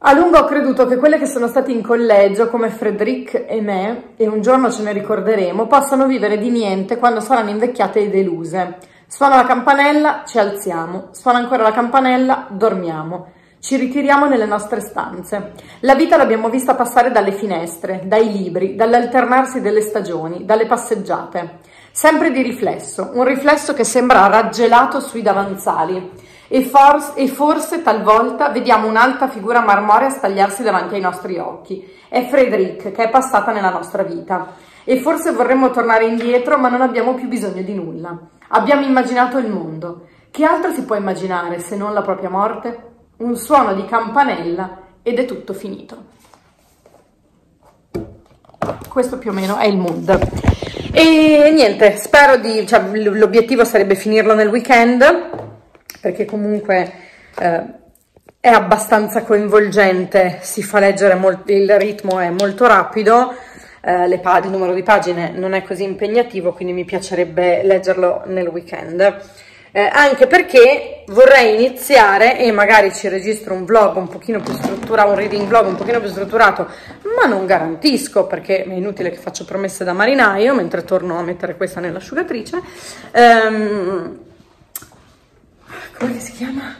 A lungo ho creduto che quelle che sono stati in collegio, come Frédérique e me, e un giorno ce ne ricorderemo, possano vivere di niente quando saranno invecchiate e deluse. Suona la campanella, ci alziamo, suona ancora la campanella, dormiamo. Ci ritiriamo nelle nostre stanze. La vita l'abbiamo vista passare dalle finestre, dai libri, dall'alternarsi delle stagioni, dalle passeggiate. Sempre di riflesso, un riflesso che sembra raggelato sui davanzali. E forse, e forse talvolta vediamo un'alta figura marmorea stagliarsi davanti ai nostri occhi. È Frédérique che è passata nella nostra vita. E forse vorremmo tornare indietro, ma non abbiamo più bisogno di nulla. Abbiamo immaginato il mondo. Che altro si può immaginare se non la propria morte? Un suono di campanella ed è tutto finito. Questo più o meno è il mood. E niente, spero di... Cioè, l'obiettivo sarebbe finirlo nel weekend, perché comunque eh, è abbastanza coinvolgente, si fa leggere molto, il ritmo è molto rapido, eh, le il numero di pagine non è così impegnativo, quindi mi piacerebbe leggerlo nel weekend. Eh, anche perché vorrei iniziare e magari ci registro un vlog un pochino più strutturato, un reading vlog un pochino più strutturato, ma non garantisco perché è inutile che faccio promesse da marinaio mentre torno a mettere questa nell'asciugatrice. Ehm, come si chiama?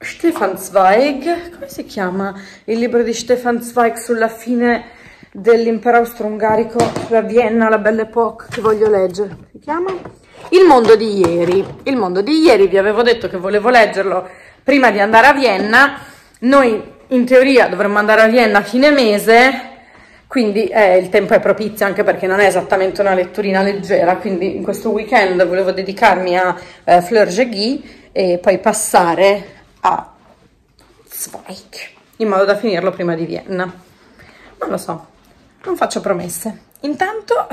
Stefan Zweig, come si chiama il libro di Stefan Zweig sulla fine dell'impero austro-ungarico, sulla Vienna, la Belle Époque, che voglio leggere? Si chiama? Il mondo di ieri, il mondo di ieri, vi avevo detto che volevo leggerlo prima di andare a Vienna. Noi in teoria dovremmo andare a Vienna a fine mese, quindi eh, il tempo è propizio anche perché non è esattamente una letturina leggera, quindi in questo weekend volevo dedicarmi a eh, Fleur Jaeggy e poi passare a Zweig, in modo da finirlo prima di Vienna. Non lo so, non faccio promesse. Intanto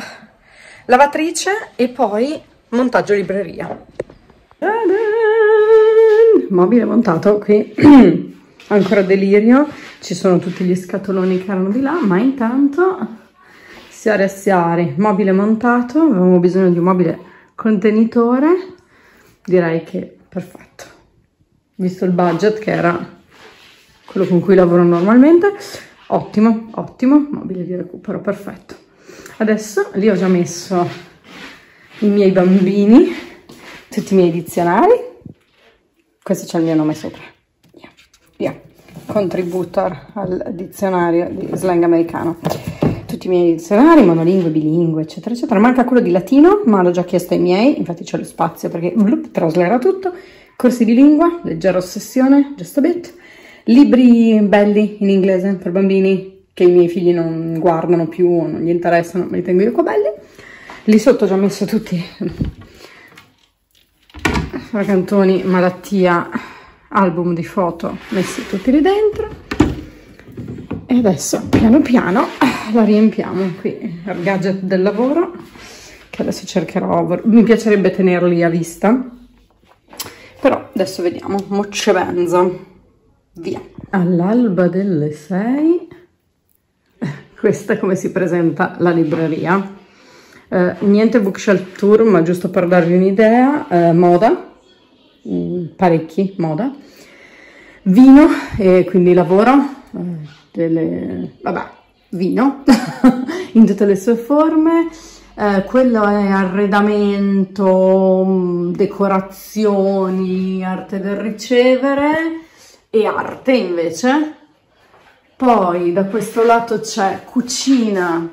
lavatrice e poi... montaggio libreria. Mobile montato qui. Ancora delirio. Ci sono tutti gli scatoloni che erano di là, ma intanto siare a siare. Mobile montato. Avevamo bisogno di un mobile contenitore. Direi che perfetto. Visto il budget che era quello con cui lavoro normalmente. Ottimo, ottimo. Mobile di recupero, perfetto. Adesso lì ho già messo... i miei bambini, tutti i miei dizionari, questo c'è il mio nome sopra, yeah. Yeah. Contributor al dizionario di slang americano, tutti i miei dizionari, monolingue, bilingue, eccetera, eccetera, manca quello di latino, ma l'ho già chiesto ai miei, infatti c'è lo spazio perché blup, traslerà tutto, corsi di lingua, leggera ossessione, just a bit, libri belli in inglese per bambini, che i miei figli non guardano più, non gli interessano, me li tengo io qua belli. Lì sotto ci ho messo tutti racantoni, malattia, album di foto, messi tutti lì dentro. E adesso piano piano la riempiamo qui, il gadget del lavoro, che adesso cercherò, mi piacerebbe tenerli a vista, però adesso vediamo, mocce benzo, via. All'alba delle sei, questa è come si presenta la libreria, eh, niente bookshelf tour, ma giusto per darvi un'idea, eh, moda, mh, parecchi moda, vino e quindi lavoro, eh, delle... vabbè, vino in tutte le sue forme, eh, quello è arredamento, decorazioni, arte del ricevere e arte invece. Poi da questo lato c'è cucina,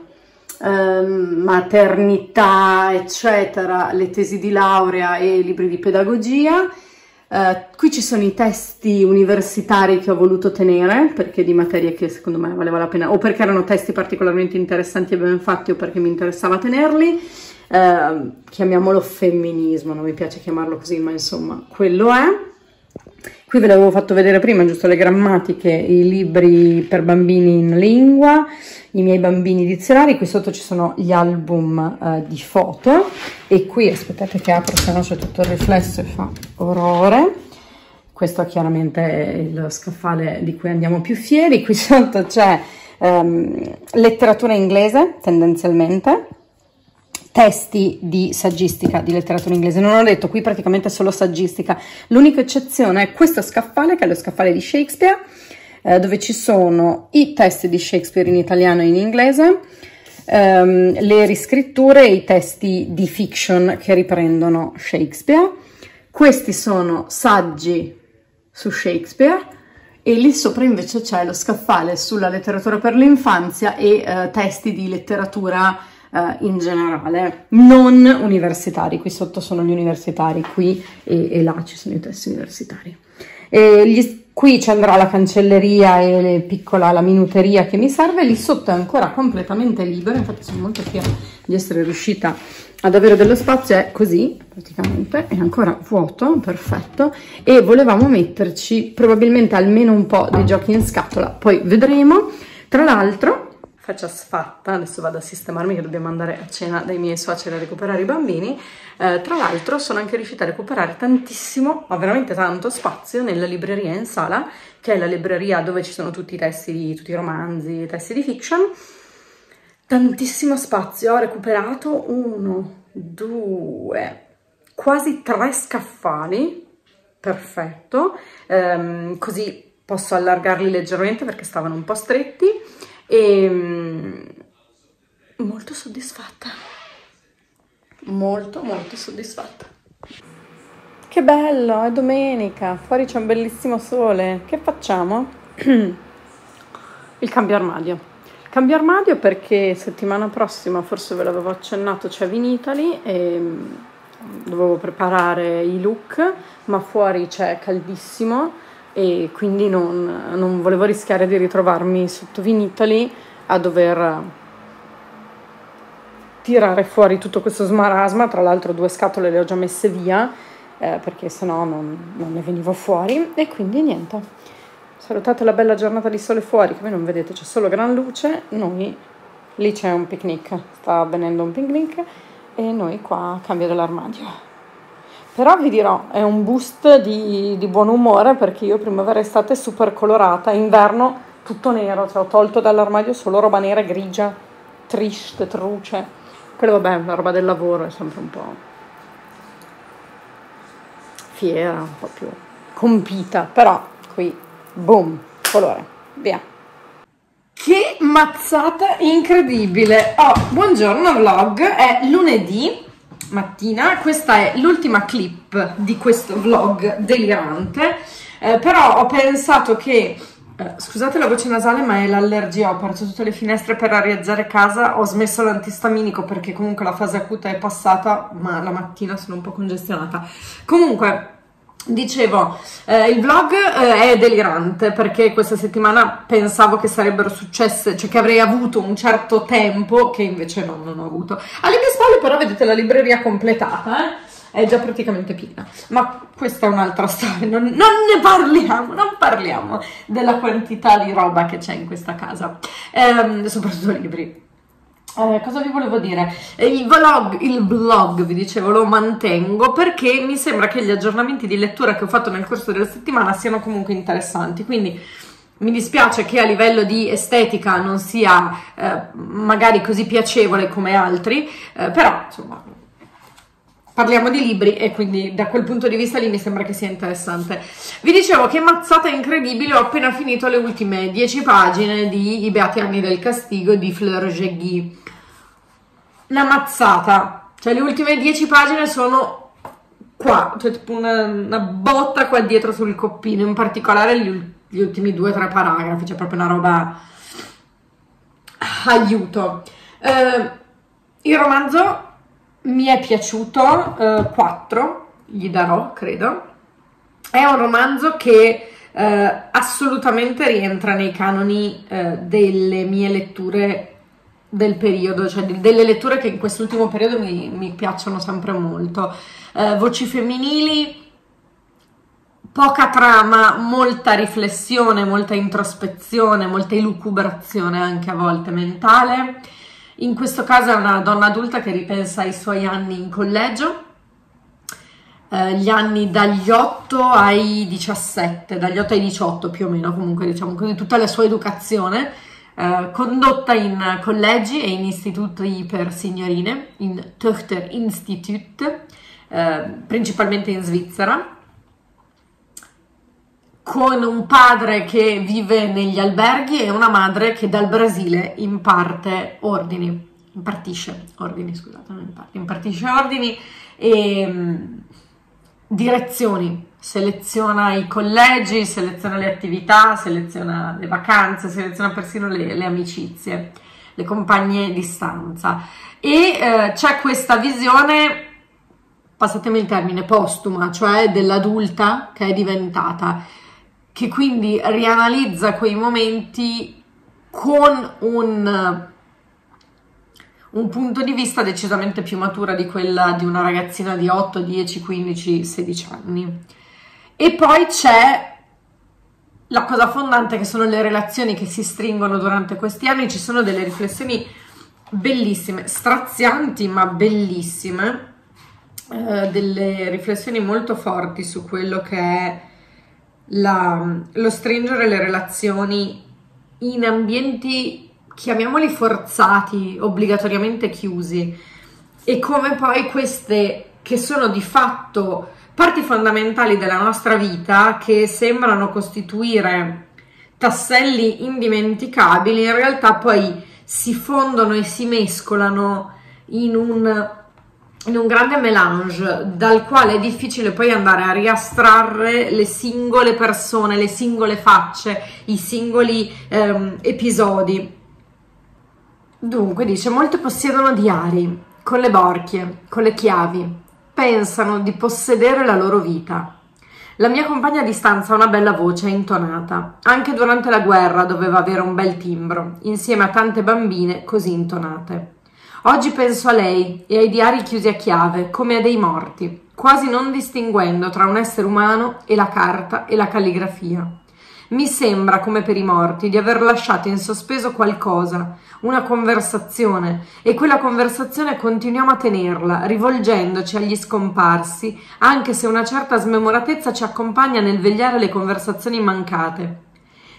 eh, maternità eccetera, le tesi di laurea e libri di pedagogia. Uh, qui ci sono i testi universitari che ho voluto tenere perché di materie che secondo me valeva la pena, o perché erano testi particolarmente interessanti e ben fatti, o perché mi interessava tenerli. Uh, chiamiamolo femminismo, non mi piace chiamarlo così, ma insomma quello è. Qui ve l'avevo fatto vedere prima, giusto, le grammatiche, i libri per bambini in lingua, i miei bambini dizionari. Qui sotto ci sono gli album uh, di foto, e qui aspettate che apro, se no c'è tutto il riflesso e fa orrore. Questo è chiaramente lo scaffale di cui andiamo più fieri. Qui sotto c'è um, letteratura inglese tendenzialmente, testi di saggistica, di letteratura inglese, non ho letto, qui praticamente solo saggistica. L'unica eccezione è questo scaffale, che è lo scaffale di Shakespeare, eh, dove ci sono i testi di Shakespeare in italiano e in inglese, ehm, le riscritture e i testi di fiction che riprendono Shakespeare. Questi sono saggi su Shakespeare, e lì sopra invece c'è lo scaffale sulla letteratura per l'infanzia e eh, testi di letteratura in generale, non universitari. Qui sotto sono gli universitari, qui e, e là ci sono i testi universitari. E gli, qui ci andrà la cancelleria e le piccola, la minuteria che mi serve. Lì sotto è ancora completamente libero, infatti sono molto fiera di essere riuscita ad avere dello spazio. È così, praticamente, è ancora vuoto, perfetto, e volevamo metterci probabilmente almeno un po' di giochi in scatola, poi vedremo. Tra l'altro, faccia sfatta, adesso vado a sistemarmi che dobbiamo andare a cena dai miei suoceri a recuperare i bambini. Eh, tra l'altro sono anche riuscita a recuperare tantissimo, ma veramente tanto spazio nella libreria in sala, che è la libreria dove ci sono tutti i testi, tutti i romanzi, i testi di fiction. Tantissimo spazio, ho recuperato uno, due, quasi tre scaffali, perfetto, ehm, così posso allargarli leggermente perché stavano un po' stretti. E molto soddisfatta, molto molto soddisfatta. Che bello, è domenica, fuori c'è un bellissimo sole, che facciamo? Il cambio armadio, cambio armadio perché settimana prossima, forse ve l'avevo accennato, c'è Vinitaly e dovevo preparare i look, ma fuori c'è caldissimo e quindi non, non volevo rischiare di ritrovarmi sotto Vinitaly a dover tirare fuori tutto questo smarasma. Tra l'altro due scatole le ho già messe via, eh, perché sennò non, non ne venivo fuori, e quindi niente. Salutate la bella giornata di sole fuori, che voi non vedete, c'è solo gran luce. Noi, lì c'è un picnic, sta avvenendo un picnic, e noi qua cambio dell'armadio. Però vi dirò, è un boost di, di buon umore, perché io primavera e estate super colorata, inverno tutto nero, cioè ho tolto dall'armadio solo roba nera, grigia, triste, truce. Quello vabbè, la roba del lavoro è sempre un po' fiera, un po' più compita, però qui, boom, colore, via. Che mazzata incredibile! Oh, buongiorno vlog, è lunedì mattina, questa è l'ultima clip di questo vlog delirante, eh, però ho pensato che, eh, scusate la voce nasale ma è l'allergia, ho aperto tutte le finestre per arieggiare casa, ho smesso l'antistaminico perché comunque la fase acuta è passata, ma la mattina sono un po' congestionata. Comunque Dicevo, eh, il vlog eh, è delirante perché questa settimana pensavo che sarebbero successe, cioè che avrei avuto un certo tempo che invece non, non ho avuto. Alle mie spalle però vedete la libreria completata, eh? È già praticamente piena, ma questa è un'altra storia, non, non ne parliamo, non parliamo della quantità di roba che c'è in questa casa, eh, soprattutto libri. Eh, cosa vi volevo dire? Il vlog, il blog, vi dicevo, lo mantengo perché mi sembra che gli aggiornamenti di lettura che ho fatto nel corso della settimana siano comunque interessanti, quindi mi dispiace che a livello di estetica non sia eh, magari così piacevole come altri, eh, però insomma parliamo di libri e quindi da quel punto di vista lì mi sembra che sia interessante. Vi dicevo che mazzata incredibile, ho appena finito le ultime dieci pagine di I Beati Anni del Castigo di Fleur Jaeggy. Una mazzata, cioè le ultime dieci pagine sono qua, cioè tipo una, una botta qua dietro sul coppino, in particolare gli, gli ultimi due o tre paragrafi, c'è cioè proprio una roba... aiuto. Eh, il romanzo... mi è piaciuto, eh, quattro gli darò, credo. È un romanzo che eh, assolutamente rientra nei canoni eh, delle mie letture del periodo, cioè di, delle letture che in quest'ultimo periodo mi, mi piacciono sempre molto. Eh, voci femminili, poca trama, molta riflessione, molta introspezione, molta elucubrazione anche a volte mentale. In questo caso è una donna adulta che ripensa ai suoi anni in collegio, eh, gli anni dagli otto ai diciassette, dagli otto ai diciotto più o meno, comunque diciamo così, tutta la sua educazione eh, condotta in collegi e in istituti per signorine, in Töchter-Institut, eh, principalmente in Svizzera, con un padre che vive negli alberghi e una madre che dal Brasile imparte ordini, impartisce ordini, scusate, non imparte, impartisce ordini e mh, direzioni, seleziona i collegi, seleziona le attività, seleziona le vacanze, seleziona persino le, le amicizie, le compagne di stanza. E eh, c'è questa visione, passatemi il termine, postuma, cioè dell'adulta che è diventata, che quindi rianalizza quei momenti con un, un punto di vista decisamente più matura di quella di una ragazzina di otto, dieci, quindici, sedici anni. E poi c'è la cosa fondante che sono le relazioni che si stringono durante questi anni, ci sono delle riflessioni bellissime, strazianti ma bellissime, eh, delle riflessioni molto forti su quello che è La, lo stringere le relazioni in ambienti, chiamiamoli forzati, obbligatoriamente chiusi, e come poi queste che sono di fatto parti fondamentali della nostra vita, che sembrano costituire tasselli indimenticabili, in realtà poi si fondono e si mescolano in un, in un grande melange dal quale è difficile poi andare a riastrarre le singole persone, le singole facce, i singoli ehm, episodi. Dunque dice, molte possiedono diari, con le borchie, con le chiavi, pensano di possedere la loro vita. La mia compagna di stanza ha una bella voce intonata, anche durante la guerra doveva avere un bel timbro, insieme a tante bambine così intonate. Oggi penso a lei e ai diari chiusi a chiave, come a dei morti, quasi non distinguendo tra un essere umano e la carta e la calligrafia. Mi sembra, come per i morti, di aver lasciato in sospeso qualcosa, una conversazione, e quella conversazione continuiamo a tenerla, rivolgendoci agli scomparsi, anche se una certa smemoratezza ci accompagna nel vegliare le conversazioni mancate.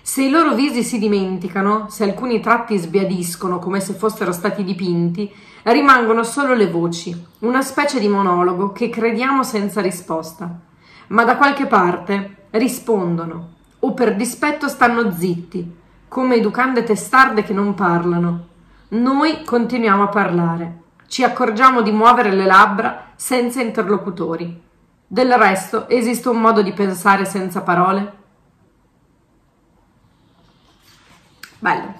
Se i loro visi si dimenticano, se alcuni tratti sbiadiscono come se fossero stati dipinti, rimangono solo le voci, una specie di monologo che crediamo senza risposta. Ma da qualche parte rispondono, o per dispetto stanno zitti, come educande testarde che non parlano. Noi continuiamo a parlare, ci accorgiamo di muovere le labbra senza interlocutori. Del resto, esiste un modo di pensare senza parole? Bello,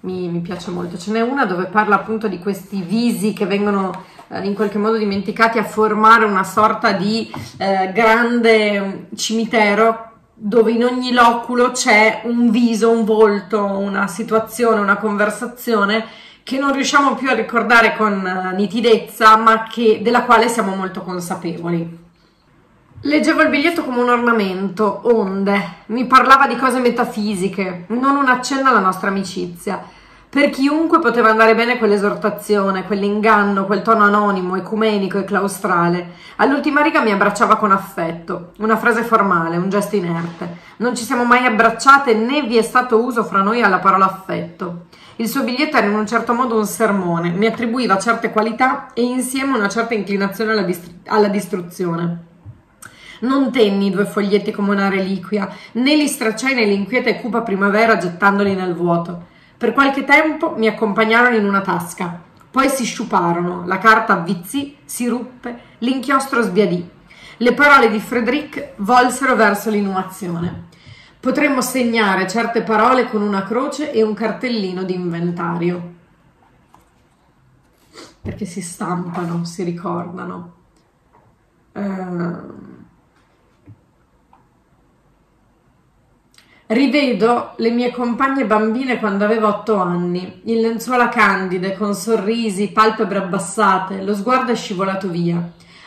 mi, mi piace molto. Ce n'è una dove parla appunto di questi visi che vengono in qualche modo dimenticati, a formare una sorta di eh, grande cimitero dove in ogni loculo c'è un viso, un volto, una situazione, una conversazione che non riusciamo più a ricordare con nitidezza, ma che, della quale siamo molto consapevoli. Leggevo il biglietto come un ornamento, onde, mi parlava di cose metafisiche, non un accenno alla nostra amicizia. Per chiunque poteva andare bene quell'esortazione, quell'inganno, quel tono anonimo, ecumenico e claustrale. All'ultima riga mi abbracciava con affetto, una frase formale, un gesto inerte. Non ci siamo mai abbracciate né vi è stato uso fra noi alla parola affetto. Il suo biglietto era in un certo modo un sermone, mi attribuiva certe qualità e insieme una certa inclinazione alla, alla distruzione. Non tenni i due foglietti come una reliquia, né li stracciai nell'inquieta e cupa primavera gettandoli nel vuoto. Per qualche tempo mi accompagnarono in una tasca, poi si sciuparono, la carta avvizzì, si ruppe, l'inchiostro sbiadì. Le parole di Frédérique volsero verso l'inumazione. Potremmo segnare certe parole con una croce e un cartellino di inventario. Perché si stampano, si ricordano. Ehm... Rivedo le mie compagne bambine quando avevo otto anni, in lenzuola candide, con sorrisi, palpebre abbassate, lo sguardo è scivolato via.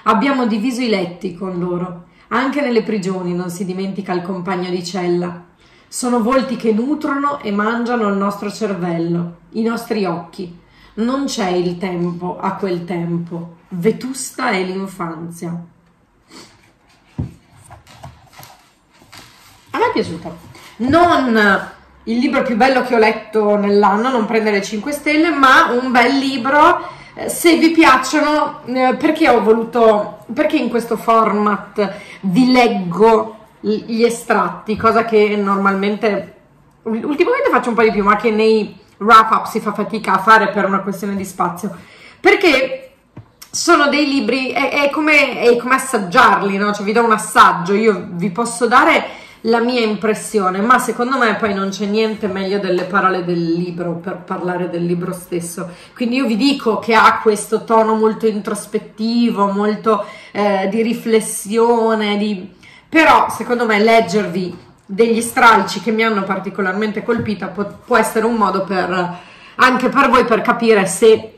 Abbiamo diviso i letti con loro. Anche nelle prigioni non si dimentica il compagno di cella. Sono volti che nutrono e mangiano il nostro cervello, i nostri occhi. Non c'è il tempo a quel tempo. Vetusta è l'infanzia. A me è piaciuta. Non il libro più bello che ho letto nell'anno, non prende le cinque stelle, ma un bel libro. Se vi piacciono, perché ho voluto, perché in questo format vi leggo gli estratti, cosa che normalmente, ultimamente faccio un po' di più, ma che nei wrap-up si fa fatica a fare per una questione di spazio, perché sono dei libri, è, è, come, è come assaggiarli, no? Cioè vi do un assaggio, io vi posso dare la mia impressione, ma secondo me poi non c'è niente meglio delle parole del libro per parlare del libro stesso. Quindi io vi dico che ha questo tono molto introspettivo, molto eh, di riflessione, di... però secondo me leggervi degli stralci che mi hanno particolarmente colpita può, può essere un modo per, anche per voi, per capire se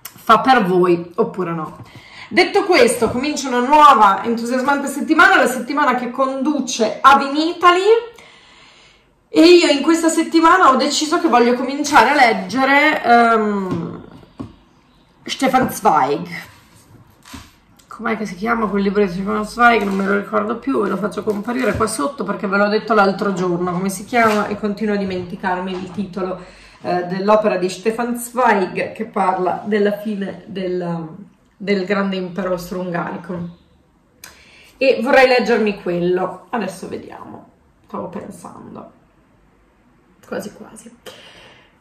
fa per voi oppure no. Detto questo, comincia una nuova entusiasmante settimana, la settimana che conduce a Vinitaly, e io in questa settimana ho deciso che voglio cominciare a leggere um, Stefan Zweig. Com'è che si chiama quel libro di Stefan Zweig? Non me lo ricordo più, ve lo faccio comparire qua sotto perché ve l'ho detto l'altro giorno come si chiama e continuo a dimenticarmi il titolo eh, dell'opera di Stefan Zweig che parla della fine del... del grande impero austro-ungarico, e vorrei leggermi quello. Adesso vediamo, stavo pensando, quasi quasi.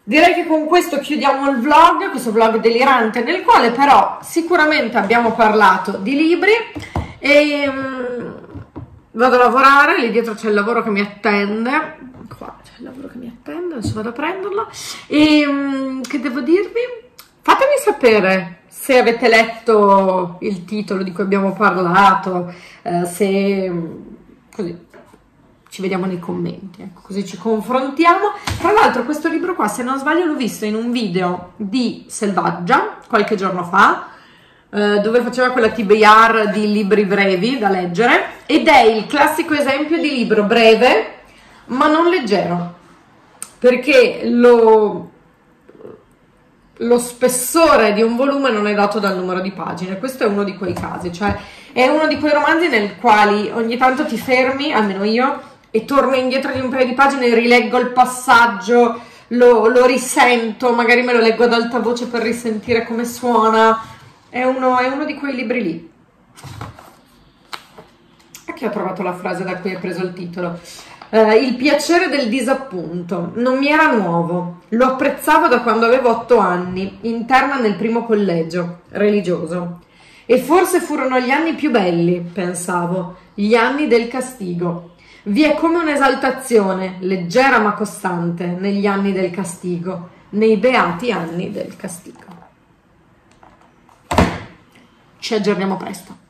Direi che con questo chiudiamo il vlog, questo vlog delirante nel quale però sicuramente abbiamo parlato di libri, e um, vado a lavorare, lì dietro c'è il lavoro che mi attende, qua c'è il lavoro che mi attende, adesso vado a prenderlo, e um, che devo dirvi? Fatemi sapere se avete letto il titolo di cui abbiamo parlato, eh, se così ci vediamo nei commenti, ecco, così ci confrontiamo. Tra l'altro questo libro qua, se non sbaglio, l'ho visto in un video di Selvaggia qualche giorno fa, eh, dove faceva quella T B R di libri brevi da leggere, ed è il classico esempio di libro breve ma non leggero, perché lo... lo spessore di un volume non è dato dal numero di pagine. Questo è uno di quei casi, cioè è uno di quei romanzi nel quali ogni tanto ti fermi, almeno io, e torno indietro di un paio di pagine, rileggo il passaggio, lo, lo risento, magari me lo leggo ad alta voce per risentire come suona. È uno, è uno di quei libri lì. A chi ho trovato la frase da cui è preso il titolo? Uh, il piacere del disappunto non mi era nuovo, lo apprezzavo da quando avevo otto anni, interna nel primo collegio religioso. E forse furono gli anni più belli, pensavo, gli anni del castigo. Vi è come un'esaltazione, leggera ma costante, negli anni del castigo, nei beati anni del castigo. Ci aggiorniamo presto.